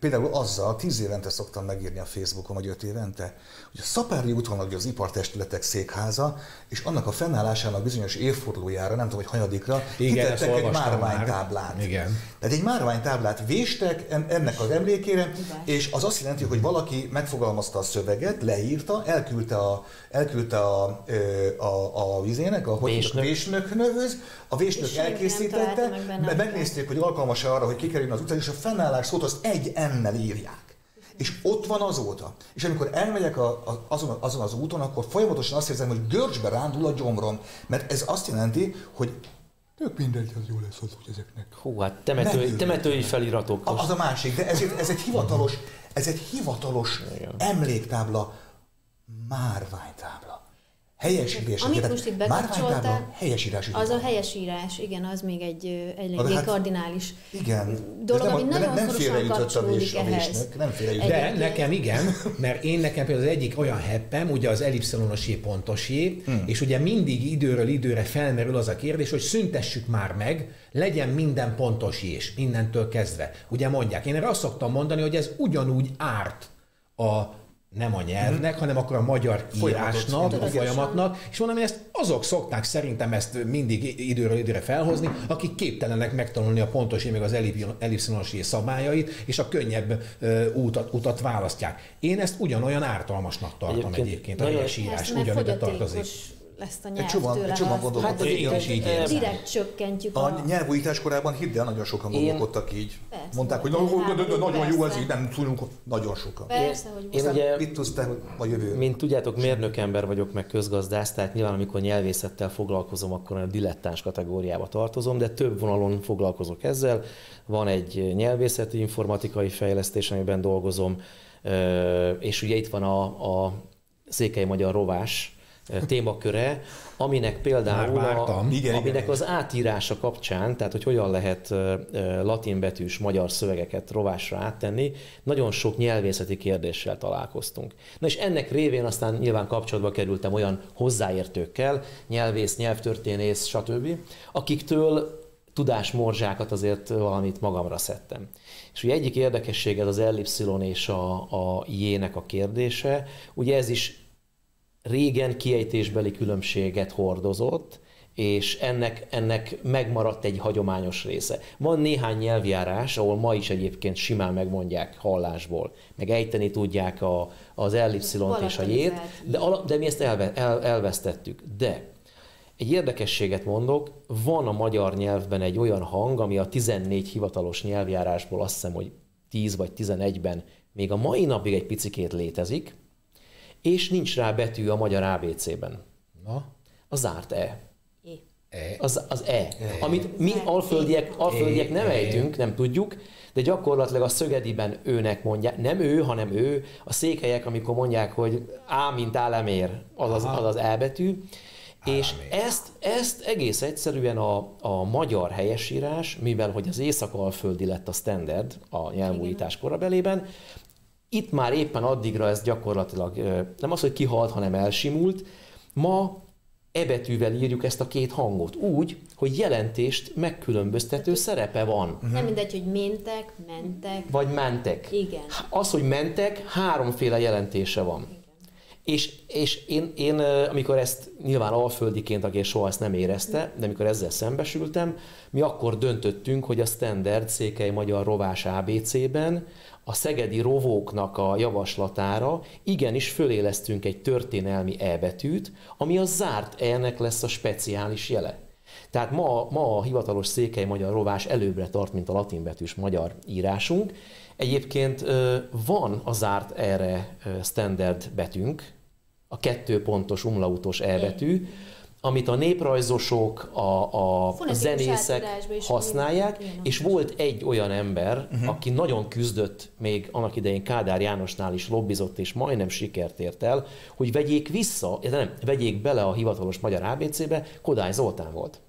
Például azzal tíz évente szoktam megírni a Facebookon, vagy öt évente, hogy a Szapári úton vagy az ipartestületek székháza, és annak a fennállásának bizonyos évfordulójára, nem tudom, hogy hanyadikra, hitettek egy márványtáblát. Igen. Tehát egy márványtáblát véstek ennek az emlékére, igen. És az azt jelenti, hogy valaki megfogalmazta a szöveget, leírta, elküldte a, elküldte a, a, a, a vizének, a vésnökhöz, a vésnök elkészítette, megnézték, hogy alkalmas arra, hogy kikerüljön az után, és a fennállás szót az egy ennel írják. És ott van azóta. És amikor elmegyek a, a, azon, azon az úton, akkor folyamatosan azt érzem, hogy görcsbe rándul a gyomrom. Mert ez azt jelenti, hogy tök mindegy, az jó lesz az, hogy ezeknek. Hú, hát temető, temetői feliratok. Az a másik, de ez, ez egy hivatalos, ez egy hivatalos emléktábla, márványtábla. Helyesírás. Amit most itt bekapcsoltál, az a helyesírás, igen, az még egy eléggé hát, kardinális igen, dolog, ami nagyon nem szorosan kapcsolódik ehhez. Nem félreütött. De nekem igen, mert én nekem például az egyik olyan heppem, ugye az elipszilonos jé pontos jé, hmm. és ugye mindig időről időre felmerül az a kérdés, hogy szüntessük már meg, legyen minden pontos jés, innentől kezdve. Ugye mondják, én erre azt szoktam mondani, hogy ez ugyanúgy árt a nem a nyelvnek, mm-hmm. hanem akkor a magyar írásnak, a folyamatnak, és mondom, hogy ezt azok szokták szerintem ezt mindig időről időre felhozni, akik képtelenek megtanulni a pontos és meg az ellipszilonos jé szabályait, és a könnyebb uh, útat, utat választják. Én ezt ugyanolyan ártalmasnak tartom egyébként, egyébként a helyesírás ugyanúgy tartozik. Lesz a nyelv tőle. Egy hát én is így érzem. Direkt csökkentjük a... A nyelvújítás korában hidd el, nagyon sokan gondolkodtak így. Persze, mondták, hogy nagyon jó ez így, nem tudunk, nagyon sokan. Persze, hogy most. Én ugye, mit tudtál a jövőre? Mint tudjátok, mérnökember vagyok, meg közgazdász, tehát nyilván amikor nyelvészettel foglalkozom, akkor a dilettáns kategóriába tartozom, de több vonalon foglalkozok ezzel. Van egy nyelvészeti informatikai fejlesztés, amiben dolgozom, és ugye itt van a, a székely magyar rovás témaköre, aminek például a, igen, aminek igen. az átírása kapcsán, tehát hogy hogyan lehet latinbetűs magyar szövegeket rovásra áttenni, nagyon sok nyelvészeti kérdéssel találkoztunk. Na és ennek révén aztán nyilván kapcsolatba kerültem olyan hozzáértőkkel, nyelvész, nyelvtörténész, stb., akiktől tudásmorzsákat azért valamit magamra szedtem. És ugye egyik érdekesség ez az ellipszilon és a, a jének a kérdése, ugye ez is régen kiejtésbeli különbséget hordozott, és ennek, ennek megmaradt egy hagyományos része. Van néhány nyelvjárás, ahol ma is egyébként simán megmondják hallásból, meg ejteni tudják a, az ellipszilont és a jét, de, de mi ezt elve, el, elvesztettük. De egy érdekességet mondok, van a magyar nyelvben egy olyan hang, ami a tizennégy hivatalos nyelvjárásból azt hiszem, hogy tíz vagy tizenegyben még a mai napig egy picikét létezik, és nincs rá betű a magyar á bé cében. Na? A zárt E. E. Az, az e. e. Amit mi alföldiek, alföldiek e. nem ejtünk, nem tudjuk, de gyakorlatilag a szögediben őnek mondják, nem ő, hanem ő, a székelyek, amikor mondják, hogy á, mint álemér, az az, az, az E betű, álemér. És ezt, ezt egész egyszerűen a, a magyar helyesírás, mivel hogy az észak-alföldi lett a standard a nyelvújítás korabelében, itt már éppen addigra ez gyakorlatilag nem az, hogy kihalt, hanem elsimult. Ma e betűvel írjuk ezt a két hangot úgy, hogy jelentést megkülönböztető szerepe van. Nem mindegy, hogy mentek, mentek. Vagy mentek. Igen. Az, hogy mentek, háromféle jelentése van. És, és én, én, amikor ezt nyilván alföldiként, aki soha ezt nem érezte, de amikor ezzel szembesültem, mi akkor döntöttünk, hogy a standard székely magyar rovás á bé cében a szegedi rovóknak a javaslatára igenis fölélesztünk egy történelmi E betűt, ami a zárt E-nek lesz a speciális jele. Tehát ma, ma a hivatalos székely magyar rovás előbbre tart, mint a latinbetűs magyar írásunk. Egyébként van a zárt E-re standard betűnk, a kettő pontos umlautos E betű, amit a néprajzosok, a, a zenészek használják, és volt egy olyan ember, uh-huh. aki nagyon küzdött, még annak idején Kádár Jánosnál is lobbizott, és majdnem sikert ért el, hogy vegyék vissza, nem, vegyék bele a hivatalos magyar á bé cébe, Kodály Zoltán volt.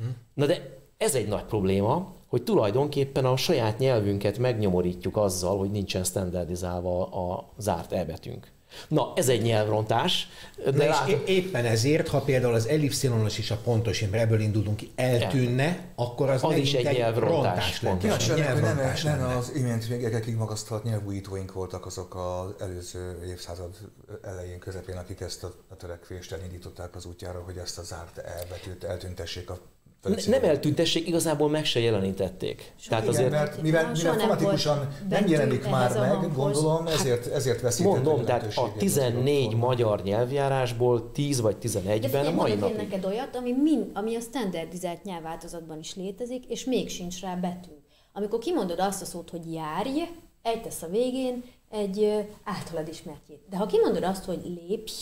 Uh-huh. Na de ez egy nagy probléma, hogy tulajdonképpen a saját nyelvünket megnyomorítjuk azzal, hogy nincsen standardizálva a zárt E betűnk. Na, ez egy nyelvrontás. De és lát... éppen ezért, ha például az ellipszilonos és a pontos, mert ebből indulunk ki, eltűnne, ja. akkor az, az is egy nyelvrontás. Nyelvrontás, ja, nyelvrontás nem, nem, nem az imént végekig magasztalt nyelvújítóink voltak azok az előző évszázad elején, közepén, akik ezt a törekvést elindították az útjára, hogy ezt a zárt elbetűt eltüntessék a Ne, nem eltüntessék, igazából meg se jelenítették. So, tehát igen, azért, mert mivel, mivel fonetikusan nem jelenik már meg, gondolom, ezért, ezért veszített. Mondom, tehát a tizennégy magyar nyelvjárásból tíz vagy tizenegyben a mai napig. Neked olyat, ami, min, ami a standardizált nyelvváltozatban is létezik, és még sincs rá betű. Amikor kimondod azt a szót, hogy járj, ejtesz a végén egy általad ismertjét. De ha kimondod azt, hogy lépj,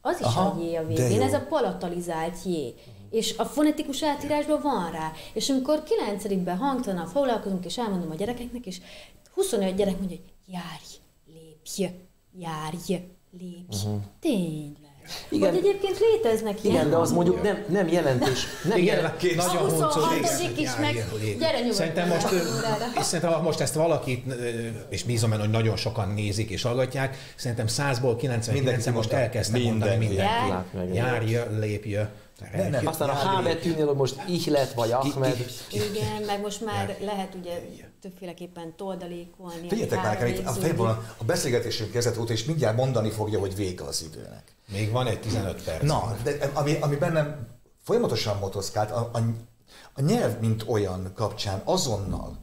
az is aha, a jé a végén, ez a palatalizált jé. És a fonetikus átírásban van rá. És amikor kilencedikben hangtalan foglalkozunk, és elmondom a gyerekeknek, és huszonöt gyerek mondja, hogy járj, lépj, járj, lépj. Uh-huh. Tényleg. Igen. Hogy egyébként léteznek ilyen. Igen, de az mondjuk nem, nem jelentős. Nem igen, jelent... két nagyon huszonhatodik is meg, gyere nyugodtan. Most, és szerintem, ha most ezt valaki, és bízom benne, hogy nagyon sokan nézik és hallgatják, szerintem százból kilencvenkilencen most elkezdte mondani mindenki. Járj, lépj. Nem, nem. Aztán a H betűnél, hogy most ihlet vagy Ahmed. Igen, meg most már lehet ugye többféleképpen toldalékolni. Figyeljetek már, itt a fejből a beszélgetésünk kezdett óta, és mindjárt mondani fogja, hogy vége az időnek. Még van egy tizenöt perc. Na, de ami, ami bennem folyamatosan motoszkált, a, a, a nyelv mint olyan kapcsán azonnal,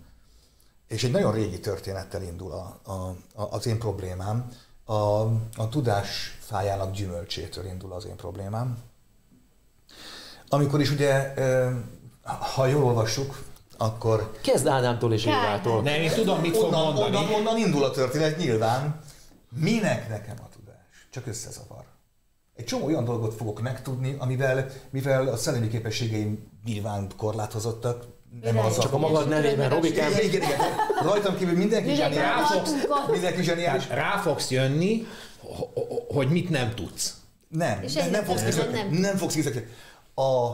és egy nagyon régi történettel indul a, a, a, az én problémám, a, a tudás fájának gyümölcsétől indul az én problémám. Amikor is ugye, ha jól olvassuk, akkor... Kezd Ádámtól és Évától. Nem, én tudom, mit fog onnan, mondani. Onnan, onnan indul a történet, nyilván. Minek nekem a tudás? Csak összezavar. Egy csomó olyan dolgot fogok megtudni, amivel, mivel a szellemi képességeim nyilván korlátozottak. Nem az csak a magad nevében, Robikám. Rajtam kívül mindenki zseniális. Mindenki zseniális. Rá fogsz jönni, hogy mit nem tudsz. Nem, nem fogsz kiszakítani. Nem fogsz kiszakítani. A,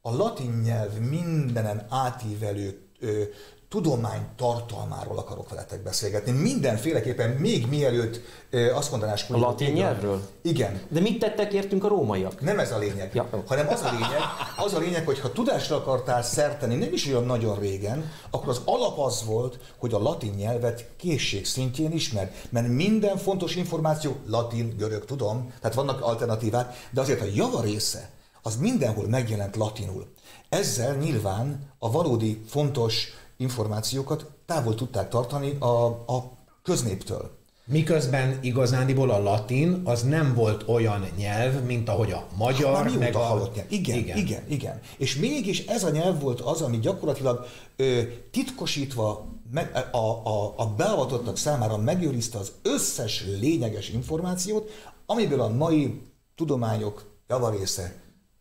a latin nyelv mindenen átívelő ö, tudomány tartalmáról akarok veletek beszélgetni. Mindenféleképpen még mielőtt ö, azt mondanás... A latin nyelvről? Igen. De mit tettek értünk a rómaiak? Nem ez a lényeg, ja. hanem az a lényeg, az a lényeg, hogy ha tudásra akartál szerteni, nem is olyan nagyon régen, akkor az alap az volt, hogy a latin nyelvet készség szintjén ismer. Mert minden fontos információ latin, görög, tudom, tehát vannak alternatívák, de azért a java része az mindenhol megjelent latinul. Ezzel nyilván a valódi fontos információkat távol tudták tartani a, a köznéptől. Miközben igazándiból a latin az nem volt olyan nyelv, mint ahogy a magyar, meg a halott nyelv. Igen, igen, igen, igen. És mégis ez a nyelv volt az, ami gyakorlatilag ö, titkosítva meg, a, a, a beavatottak számára megőrizte az összes lényeges információt, amiből a mai tudományok javarésze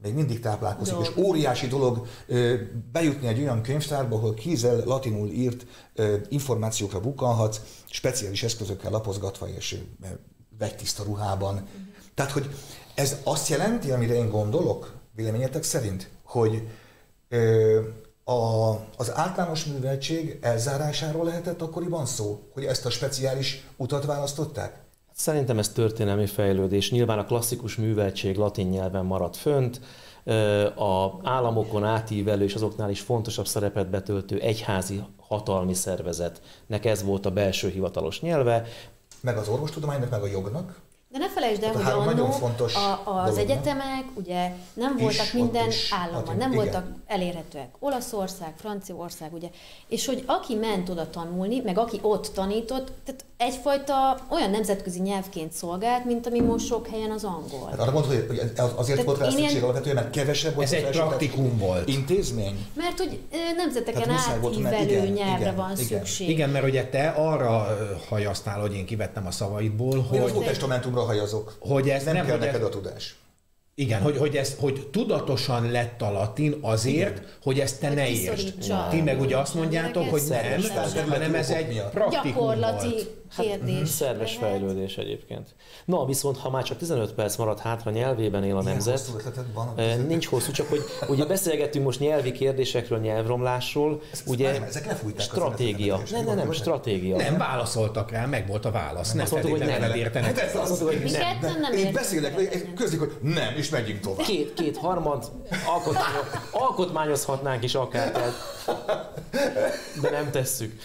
még mindig táplálkozik, és óriási dolog bejutni egy olyan könyvtárba, ahol kézzel latinul írt információkra bukkanhatsz, speciális eszközökkel lapozgatva és vegytiszta ruhában. Mm. Tehát, hogy ez azt jelenti, amire én gondolok, véleményetek szerint, hogy a, az általános műveltség elzárásáról lehetett akkoriban szó, hogy ezt a speciális utat választották? Szerintem ez történelmi fejlődés. Nyilván a klasszikus műveltség latin nyelven maradt fönt, az államokon átívelő és azoknál is fontosabb szerepet betöltő egyházi hatalmi szervezetnek ez volt a belső hivatalos nyelve. Meg az orvostudománynak, meg a jognak. De ne felejtsd el, hát hogy annó az egyetemek ugye nem voltak is, minden államban, nem igen. voltak elérhetőek. Olaszország, Franciaország, ugye. És hogy aki ment oda tanulni, meg aki ott tanított, tehát egyfajta olyan nemzetközi nyelvként szolgált, mint ami most sok helyen az angol. Hát arra mondod, hogy azért volt rá szükség alapvetően, mert kevesebb volt. Ez egy praktikum volt. Intézmény? Mert hogy nemzeteken átívelő nyelvre van szükség. Igen, mert ugye te arra hajasztál, hogy én kivettem a szavaidból, hogy... Hogy ez nem, nem kell neked a tudás. Igen, hogy, hogy, ez, hogy tudatosan lett a latin azért, igen, hogy ezt te ne értsd. Ti meg ugye azt mondjátok, hogy nem, hanem ez egy praktikum gyakorlati volt. Kérdés. Hát, szerves lehet. Fejlődés egyébként. Na, viszont ha már csak tizenöt perc maradt hátra, nyelvében él a nemzet. Ilyen nincs hosszú, csak hogy ugye beszélgettünk most nyelvi kérdésekről, nyelvromlásról. Ez, ugye nem, ezek ne fújták stratégia. Az nem, nem, nem, stratégia. Nem válaszoltak rá, meg volt a válasz. Nem, nem, nem, nem, nem értenek. Hát azt mondtuk, hogy nem. nem. Én beszélek, közlik, hogy nem, és megyünk tovább. Két, két harmad alkotmányozhatnánk is akár, tehát, de nem tesszük.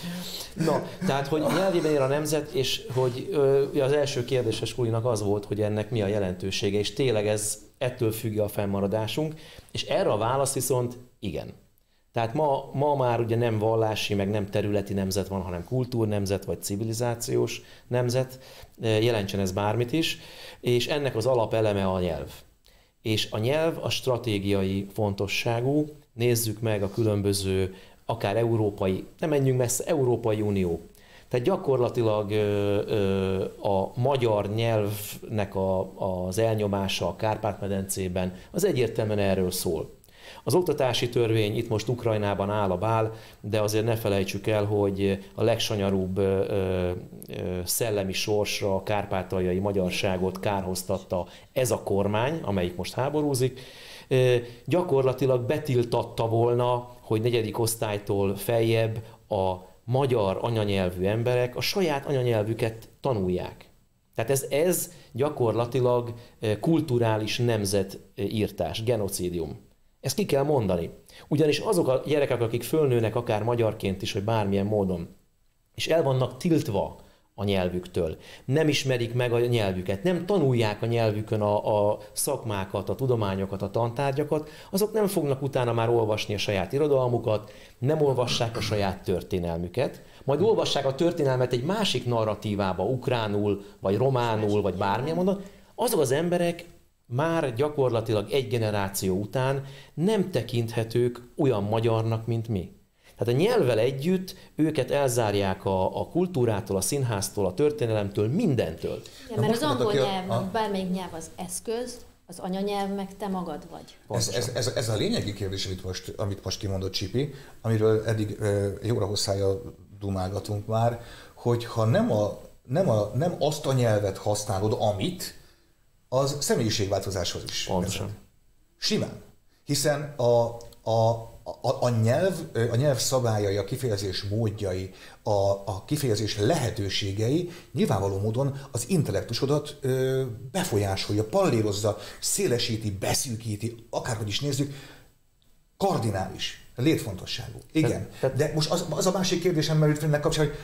Na, tehát, hogy nyelvében él a nemzet, és hogy ö, az első kérdéses Kulinak az volt, hogy ennek mi a jelentősége, és tényleg ez ettől függ a fennmaradásunk, és erre a válasz viszont igen. Tehát ma, ma már ugye nem vallási, meg nem területi nemzet van, hanem kultúrnemzet, vagy civilizációs nemzet, jelentsen ez bármit is, és ennek az alapeleme a nyelv. És a nyelv a stratégiai fontosságú, nézzük meg a különböző, akár európai, nem menjünk messze, Európai Unió. Tehát gyakorlatilag ö, ö, a magyar nyelvnek a, az elnyomása a Kárpát-medencében az egyértelműen erről szól. Az oktatási törvény itt most Ukrajnában áll a bál, de azért ne felejtsük el, hogy a legsanyarúbb ö, ö, szellemi sorsra a kárpátaljai magyarságot kárhoztatta ez a kormány, amelyik most háborúzik. Ö, gyakorlatilag betiltatta volna, hogy negyedik osztálytól feljebb a magyar anyanyelvű emberek a saját anyanyelvüket tanulják. Tehát ez, ez gyakorlatilag kulturális nemzetírtás, genocídium. Ezt ki kell mondani. Ugyanis azok a gyerekek, akik fölnőnek akár magyarként is, vagy bármilyen módon, és el vannak tiltva a nyelvüktől, nem ismerik meg a nyelvüket, nem tanulják a nyelvükön a, a szakmákat, a tudományokat, a tantárgyakat, azok nem fognak utána már olvasni a saját irodalmukat, nem olvassák a saját történelmüket, majd olvassák a történelmet egy másik narratívába, ukránul, vagy románul, vagy bármilyen módon, azok az emberek már gyakorlatilag egy generáció után nem tekinthetők olyan magyarnak, mint mi. Tehát a nyelvvel együtt őket elzárják a, a kultúrától, a színháztól, a történelemtől, mindentől. Ja, mert az angol nyelv, a... bármelyik nyelv az eszköz, az anyanyelv meg te magad vagy. Ez, ez, ez, ez a lényegi kérdés, amit most, amit most kimondott Csipi, amiről eddig e, jóra hosszája dumálgatunk már, hogy ha nem, a, nem, a, nem azt a nyelvet használod, amit, az személyiségváltozáshoz is. Pontosan. Simán. Hiszen a... a A, a, nyelv, a nyelv szabályai, a kifejezés módjai, a, a kifejezés lehetőségei nyilvánvaló módon az intellektusodat ö, befolyásolja, pallérozza, szélesíti, beszűkíti, akárhogy is nézzük, kardinális, létfontosságú. Igen, de most az, az a másik kérdésem merült ennek kapcsán, hogy,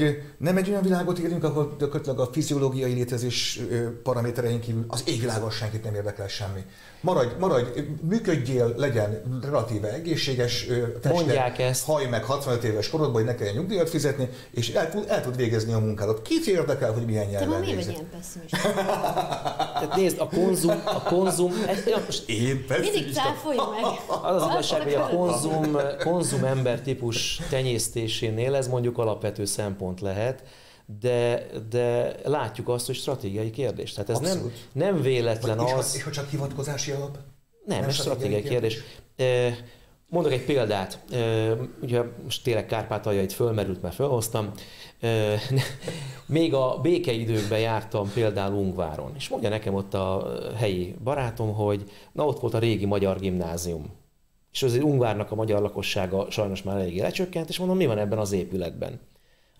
hogy nem egy olyan világot élünk, ahol gyakorlatilag a fiziológiai létezés paramétereink kívül az égvilágon senkit nem érdekel semmi. Maradj, maradj, működjél, legyen relatíve egészséges tested, haj meg hatvanöt éves korodban, hogy ne kelljen nyugdíjat fizetni, és el, el tud végezni a munkádat. Kit érdekel, hogy milyen nyelven végzett? Te ma miért vagy ilyen pessimista? Tehát nézd, a konzum, a konzum... Most én pessimista? Mindig cáfolja meg. Az az igazság, hogy a konzum, konzum ember típus tenyésztésénél ez mondjuk alapvető szempont lehet, De, de látjuk azt, hogy stratégiai kérdés. Tehát ez nem, nem véletlen vagy, az... És ha csak hivatkozási alap? Nem, ez stratégiai kérdés. kérdés. Mondok egy példát. Ugye most tényleg Kárpátalja itt fölmerült, mert fölhoztam. Még a békeidőkben jártam például Ungváron, és mondja nekem ott a helyi barátom, hogy na ott volt a régi magyar gimnázium. És azért Ungvárnak a magyar lakossága sajnos már eléggé lecsökkent, és mondom, mi van ebben az épületben?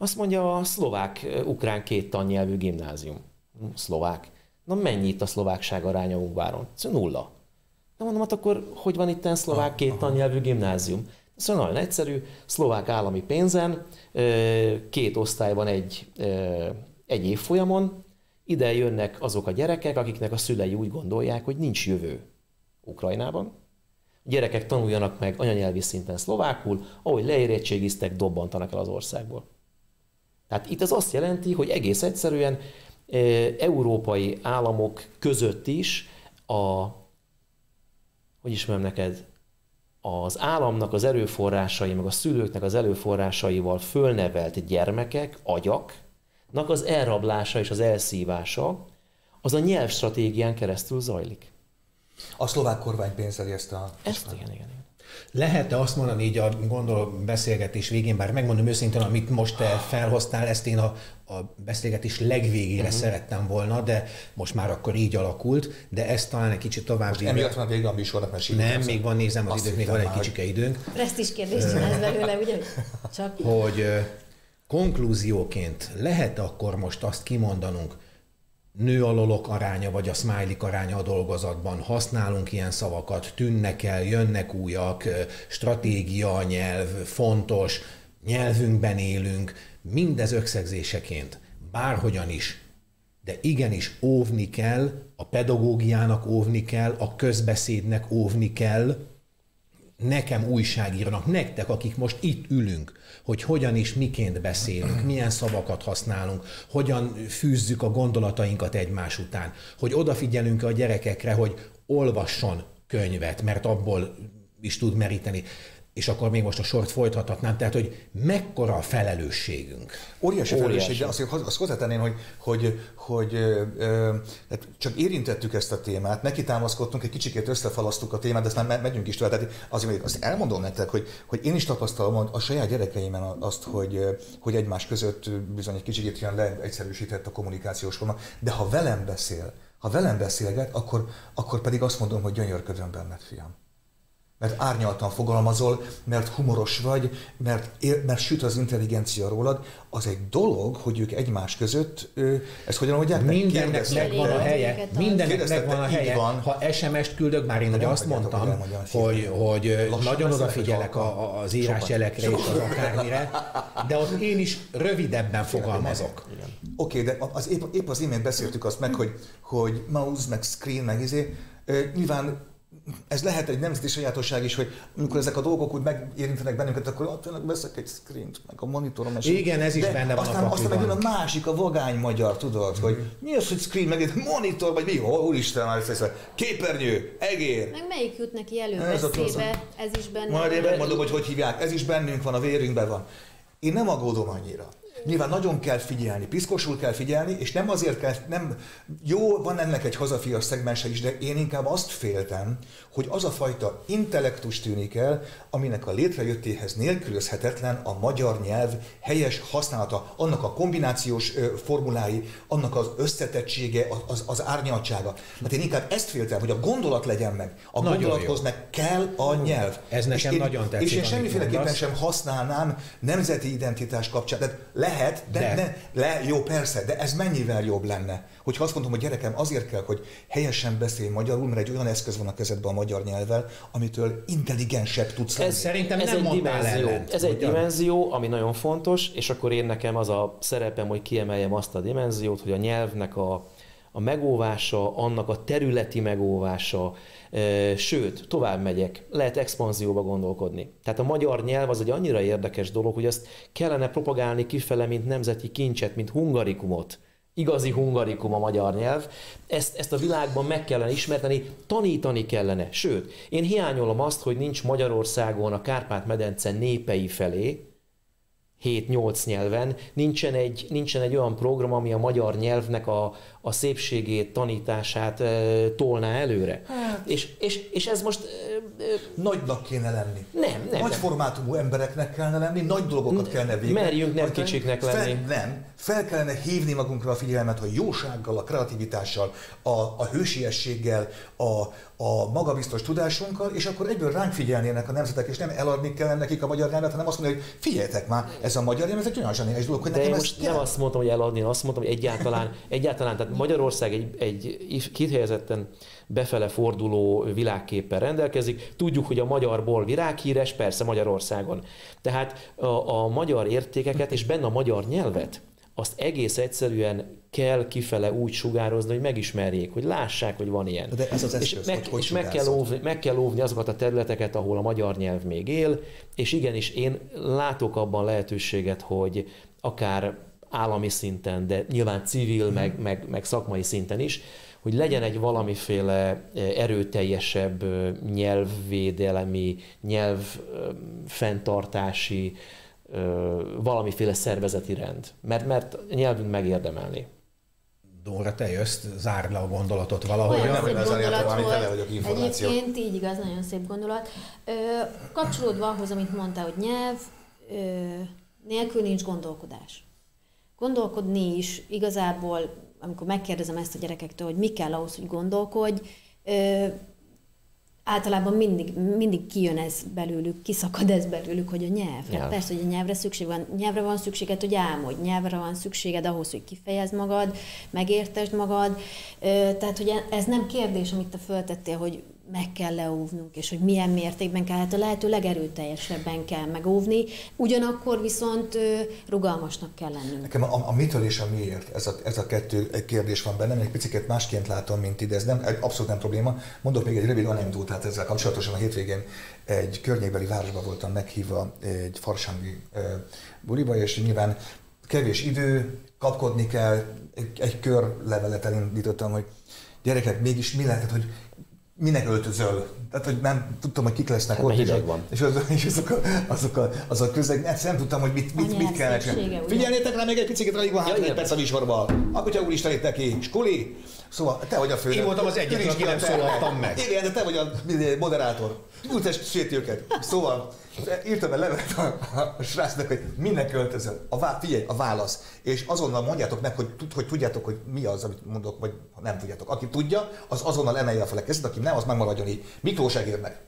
Azt mondja, a szlovák-ukrán két tannyelvű gimnázium. Szlovák. Na mennyi itt a szlovákság aránya Ungváron? Szóval nulla. Na mondom, hát akkor hogy van itten szlovák két tannyelvű gimnázium? Szóval nagyon egyszerű, szlovák állami pénzen, két osztályban egy, egy évfolyamon, ide jönnek azok a gyerekek, akiknek a szülei úgy gondolják, hogy nincs jövő Ukrajnában. Gyerekek tanuljanak meg anyanyelvi szinten szlovákul, ahogy leérettségiztek, dobbantanak el az országból. Tehát itt ez azt jelenti, hogy egész egyszerűen e, európai államok között is a, hogy ismerem neked, az államnak az erőforrásai, meg a szülőknek az erőforrásaival fölnevelt gyermekek, agyaknak az elrablása és az elszívása, az a nyelvstratégián keresztül zajlik. A szlovák kormány pénzeli ezt a... Ezt, igen, igen, igen. Lehet-e azt mondani így a gondoló beszélgetés végén, bár megmondom őszintén, amit most te felhoztál, ezt én a, a beszélgetés legvégére uh-huh. szerettem volna, de most már akkor így alakult, de ezt talán egy kicsit tovább... Most emiatt van vége a műsornak, mert nem, nem, még van, nézem az időt, még van egy kicsike időnk. Presztis kérdés csinálsz belőle, ugye? Csak... Hogy konklúzióként lehet akkor most azt kimondanunk, nő a lolok aránya, vagy a smiley-k aránya a dolgozatban, használunk ilyen szavakat, tűnnek el, jönnek újak, stratégia, nyelv, fontos, nyelvünkben élünk, mindez összegzéseként, bárhogyan is, de igenis óvni kell, a pedagógiának óvni kell, a közbeszédnek óvni kell, nekem újságírónak, nektek, akik most itt ülünk, hogy hogyan és miként beszélünk, milyen szavakat használunk, hogyan fűzzük a gondolatainkat egymás után, hogy odafigyelünk a gyerekekre, hogy olvasson könyvet, mert abból is tud meríteni. És akkor még most a sort folytathatnám, tehát hogy mekkora a felelősségünk. Óriási felelősség, de azt, azt hozzátenném, hogy, hogy, hogy ö, ö, csak érintettük ezt a témát, neki támaszkodtunk, egy kicsikét összefalasztuk a témát, de aztán megyünk is tovább. Tehát azért azt elmondom nektek, hogy, hogy én is tapasztalom a saját gyerekeimen azt, hogy, hogy egymás között bizony egy kicsit ilyen leegyszerűsített a kommunikációs forma, de ha velem beszél, ha velem beszélget, akkor, akkor pedig azt mondom, hogy gyönyörködöm benned, fiam. Mert árnyaltan fogalmazol, mert humoros vagy, mert, ér, mert süt az intelligencia rólad. Az egy dolog, hogy ők egymás között, ő, ezt hogyan mondják? Mindennek megvan a helye. Mindennek megvan a helye. Ha es em es-t küldök, már én ugye azt mondtam, hogy, hogy nagyon odafigyelek a, az írásjelekre és az akármire, de ott én is rövidebben fogalmazok. Oké, de az, épp, épp az imént beszéltük azt meg, hogy, hogy mouse, meg screen, meg izé, nyilván ez lehet egy nemzeti sajátosság is, hogy amikor ezek a dolgok úgy megérintenek bennünket, akkor tényleg veszek egy screent, meg a monitorom eset. Igen, ez is de benne van aztán, a aztán megjön a másik, a vagány magyar, tudod, mm. hogy mi az, hogy screen, meg egy monitor, vagy mi? Oh, úristen, már össze, képernyő, egér. Meg melyik jut neki előbb ez, eszébe, ez is bennünk van. Majd én megmondom, hogy hogy hívják, ez is bennünk van, a vérünkben van. Én nem aggódom annyira. Nyilván nagyon kell figyelni, piszkosul kell figyelni, és nem azért kell, nem, jó, van ennek egy hazafias szegmense is, de én inkább azt féltem, hogy az a fajta intellektus tűnik el, aminek a létrejöttéhez nélkülözhetetlen a magyar nyelv helyes használata, annak a kombinációs formulái, annak az összetettsége, az, az árnyaltsága. Hát én inkább ezt féltem, hogy a gondolat legyen meg, a nagyon gondolathoz jó. meg kell a nyelv. Ez nekem én, nagyon tetszik. És én semmiféleképpen mondasz. Sem használnám nemzeti identitás kapcsán. Tehát lehet, de, de. Ne, le, jó, persze, de ez mennyivel jobb lenne? Hogyha azt mondom, hogy gyerekem azért kell, hogy helyesen beszélj magyarul, mert egy olyan eszköz van a kezedben a magyar nyelvvel, amitől intelligensebb tudsz lenni. Ez szerintem ez nem egy dimenzió. Ellent, ez egy dimenzió, ami nagyon fontos, és akkor én nekem az a szerepem, hogy kiemeljem azt a dimenziót, hogy a nyelvnek a, a megóvása, annak a területi megóvása, e, sőt, tovább megyek, lehet expanzióba gondolkodni. Tehát a magyar nyelv az egy annyira érdekes dolog, hogy azt kellene propagálni kifele, mint nemzeti kincset, mint hungarikumot. Igazi hungarikum a magyar nyelv, ezt, ezt a világban meg kellene ismerteni, tanítani kellene. Sőt, én hiányolom azt, hogy nincs Magyarországon a Kárpát-medence népei felé, hét-nyolc nyelven, nincsen egy, nincsen egy olyan program, ami a magyar nyelvnek a, a szépségét, tanítását e, tolná előre. Hát. És, és, és ez most... E, e, Nagynak kéne lenni. Nem, nem. Nagy nem. formátumú embereknek kellene lenni, nagy dolgokat N- kellene végre. Merjünk nem kicsiknek lenni. Fel, nem. Fel kellene hívni magunkra a figyelmet, hogy jósággal, a kreativitással, a, a hősiességgel, a, a magabiztos tudásunkkal, és akkor egyből ránk figyelnének a nemzetek, és nem eladni kellene nekik a magyar nyelvet, hanem azt mondani, hogy figyeljetek már, ez a magyar nyelv, ez egy olyan zseniális dolog, hogy de nekem most nem azt mondtam, hogy eladni, azt mondtam, hogy egyáltalán, egyáltalán tehát Magyarország egy, egy kifejezetten befele forduló világképpen rendelkezik. Tudjuk, hogy a magyarból virághíres, persze Magyarországon. Tehát a, a magyar értékeket és benne a magyar nyelvet, azt egész egyszerűen kell kifele úgy sugározni, hogy megismerjék, hogy lássák, hogy van ilyen. De ez az eszköz, és meg, hogy és meg, kell óvni, meg kell óvni azokat a területeket, ahol a magyar nyelv még él, és igenis én látok abban lehetőséget, hogy akár állami szinten, de nyilván civil, hmm. meg, meg, meg szakmai szinten is, hogy legyen egy valamiféle erőteljesebb nyelvvédelemi, nyelvfenntartási, valamiféle szervezeti rend, mert, mert nyelvünk megérdemelni. Dóra, te jössz, zárd le a gondolatot valahogy. Olyan szép gondolat volt, egyébként így igaz, nagyon szép gondolat. Ö, kapcsolódva ahhoz, amit mondtál, hogy nyelv, ö, nélkül nincs gondolkodás. Gondolkodni is igazából, amikor megkérdezem ezt a gyerekektől, hogy mi kell ahhoz, hogy gondolkodj, ö, általában mindig, mindig kijön ez belőlük, kiszakad ez belőlük, hogy a nyelvre. Nyelv. Persze, hogy a nyelvre szükség van. Nyelvre van szükséged, hogy álmodj. Nyelvre van szükséged ahhoz, hogy kifejezd magad, megértesd magad. Tehát, hogy ez nem kérdés, amit te föltettél, hogy meg kell leóvnunk, és hogy milyen mértékben kell, hát a lehető legerőteljesebben kell megóvni, ugyanakkor viszont rugalmasnak kell lennünk. Nekem a, a mitől és a miért, ez a, ez a kettő kérdés van bennem, egy picit másként látom, mint ide, ez nem, abszolút nem probléma. Mondok még egy rövid anekdótát ezzel kapcsolatosan, a hétvégén egy környékbeli városban voltam meghívva egy farsangi e, buliba, és nyilván kevés idő, kapkodni kell, egy, egy körlevelet elindítottam, hogy gyerekek, mégis mi lehetett, hogy minek öltözöl? Tehát, hogy nem tudtam, hogy kik lesznek hát, ott. Hideg van. És, az, és azok, a, azok, a, azok a közeg, ezt nem tudtam, hogy mit, mit, mit kell nekem. Figyelnétek rá még egy picit, alig van hátra egy perc a műsorban. Akutya úristen itt neki, skuli? Szóval te vagy a főnök. Én voltam az egyik, aki nem szólaltam meg. Igen, de te vagy a moderátor. Ültess séti őket. Szóval írtam el levelet a, a srácnak, hogy minek öltözöl. A vá, figyelj, a válasz. És azonnal mondjátok meg, hogy, hogy tudjátok, hogy mi az, amit mondok, vagy ha nem tudjátok. Aki tudja, az azonnal emelje fel a kezét, aki nem, az megmaradjon így. Miklós Egérnek.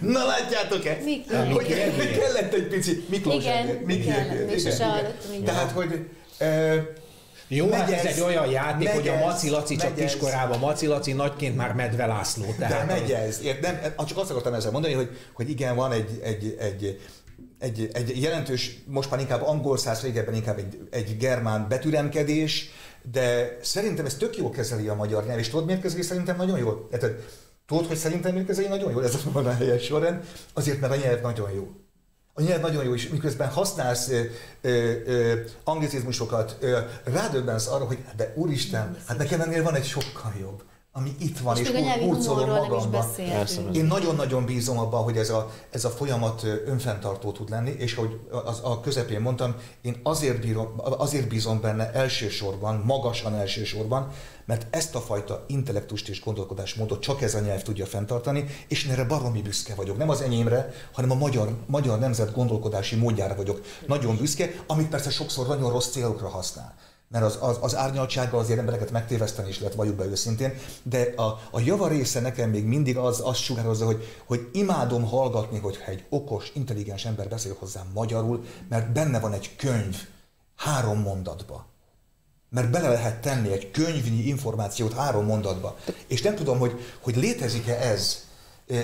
Na látjátok-e? Miklós. Hogy kellett egy picit Miklós Egér. Igen. Tehát, hogy... Jó, hát ez egy olyan játék, megyez, hogy a Maci Laci csak kiskorában Maci Laci, nagyként már Medve László. Tehát de megyez, ért, nem, csak azt akartam ezzel mondani, hogy, hogy igen, van egy, egy, egy, egy, egy jelentős, most már inkább angol száz, régebben inkább egy, egy germán betüremkedés, de szerintem ez tök jól kezeli a magyar nyelv, és tudod miért kezeli? Szerintem nagyon jól. Tehát, tudod, hogy szerintem miért kezeli? Nagyon jól, ez a helyes sorrend, azért mert a nyelv nagyon jó. A nyelv nagyon jó, és miközben használsz ö, ö, ö, anglicizmusokat, ö, rádöbbensz arra, hogy de úristen, hát nekem ennél van egy sokkal jobb, ami itt van, és, és hurcolom magamban. Én nagyon-nagyon bízom abban, hogy ez a, ez a folyamat önfenntartó tud lenni, és ahogy az, a közepén mondtam, én azért, bírom, azért bízom benne elsősorban, magasan elsősorban, mert ezt a fajta intellektust és gondolkodásmódot csak ez a nyelv tudja fenntartani, és én erre baromi büszke vagyok. Nem az enyémre, hanem a magyar, magyar nemzet gondolkodási módjára vagyok. Nagyon büszke, amit persze sokszor nagyon rossz célokra használ. Mert az, az, az árnyaltsággal azért embereket megtéveszteni is lehet, valljuk be őszintén, de a, a java része nekem még mindig az, azt sugározza, hogy, hogy imádom hallgatni, hogyha egy okos, intelligens ember beszél hozzám magyarul, mert benne van egy könyv három mondatba. Mert bele lehet tenni egy könyvnyi információt három mondatba. És nem tudom, hogy, hogy létezik-e ez,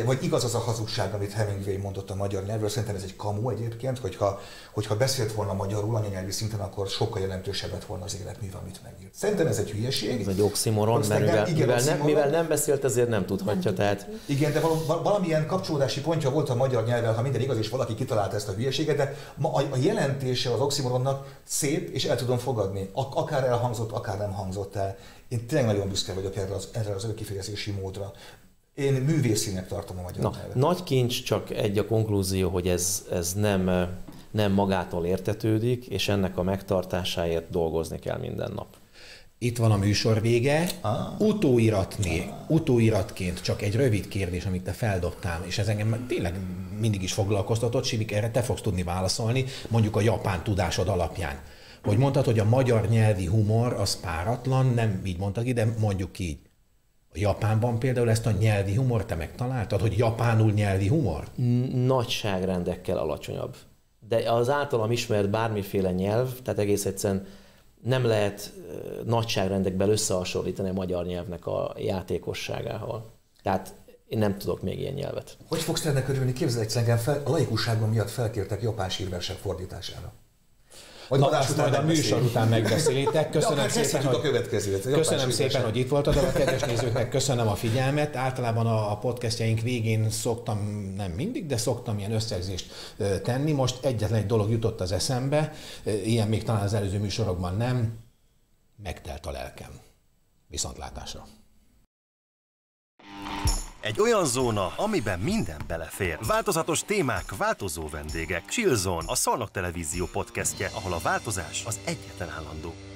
vagy igaz az a hazugság, amit Hemingway mondott a magyar nyelvről. Szerintem ez egy kamu egyébként, hogyha, hogyha beszélt volna magyarul anyanyelvi szinten, akkor sokkal jelentősebb lett volna az életműve, amit megírt. Szerintem ez egy hülyeség. Ez egy oximoron, mert mivel, igen, mivel, oximoron. Nem, mivel nem beszélt, ezért nem tudhatja. Nem. Tehát... Igen, de val- valamilyen kapcsolódási pontja volt a magyar nyelvvel, ha minden igaz, és valaki kitalálta ezt a hülyeséget, de ma a jelentése az oximoronnak szép, és el tudom fogadni. Akár elhangzott, akár nem hangzott el. Én tényleg nagyon büszke vagyok erre az, erre az ő kifejezési módra. Én művészinek tartom a magyar nyelvet. Nagy kincs, csak egy a konklúzió, hogy ez, ez nem, nem magától értetődik, és ennek a megtartásáért dolgozni kell minden nap. Itt van a műsor vége. Ah. Utóiratné, ah. Utóiratként csak egy rövid kérdés, amit te feldobtál, és ez engem tényleg mindig is foglalkoztatott, Sivik, erre te fogsz tudni válaszolni, mondjuk a japán tudásod alapján. Hogy mondtad, hogy a magyar nyelvi humor az páratlan, nem így mondtad ki, de mondjuk így. A Japánban például ezt a nyelvi humor te megtaláltad, hogy japánul nyelvi humor? Nagyságrendekkel alacsonyabb. De az általam ismert bármiféle nyelv, tehát egész egyszerűen nem lehet nagyságrendekben összehasonlítani a magyar nyelvnek a játékosságával. Tehát én nem tudok még ilyen nyelvet. Hogy fogsz ennek örülni? Képzeld egyszer engem fel, a laikusságom miatt felkértek japán sírversek fordítására. Na, majd a megbeszél. Műsor után megbeszélitek. Köszönöm szépen, hogy, a köszönöm szépen hogy itt voltatok. A kedves nézőknek köszönöm a figyelmet. Általában a podcastjaink végén szoktam, nem mindig, de szoktam ilyen összegzést tenni. Most egyetlen egy dolog jutott az eszembe, ilyen még talán az előző műsorokban nem. Megtelt a lelkem. Viszontlátásra! Egy olyan zóna, amiben minden belefér. Változatos témák, változó vendégek. Chillzone, a Szolnok Televízió podcastje, ahol a változás az egyetlen állandó.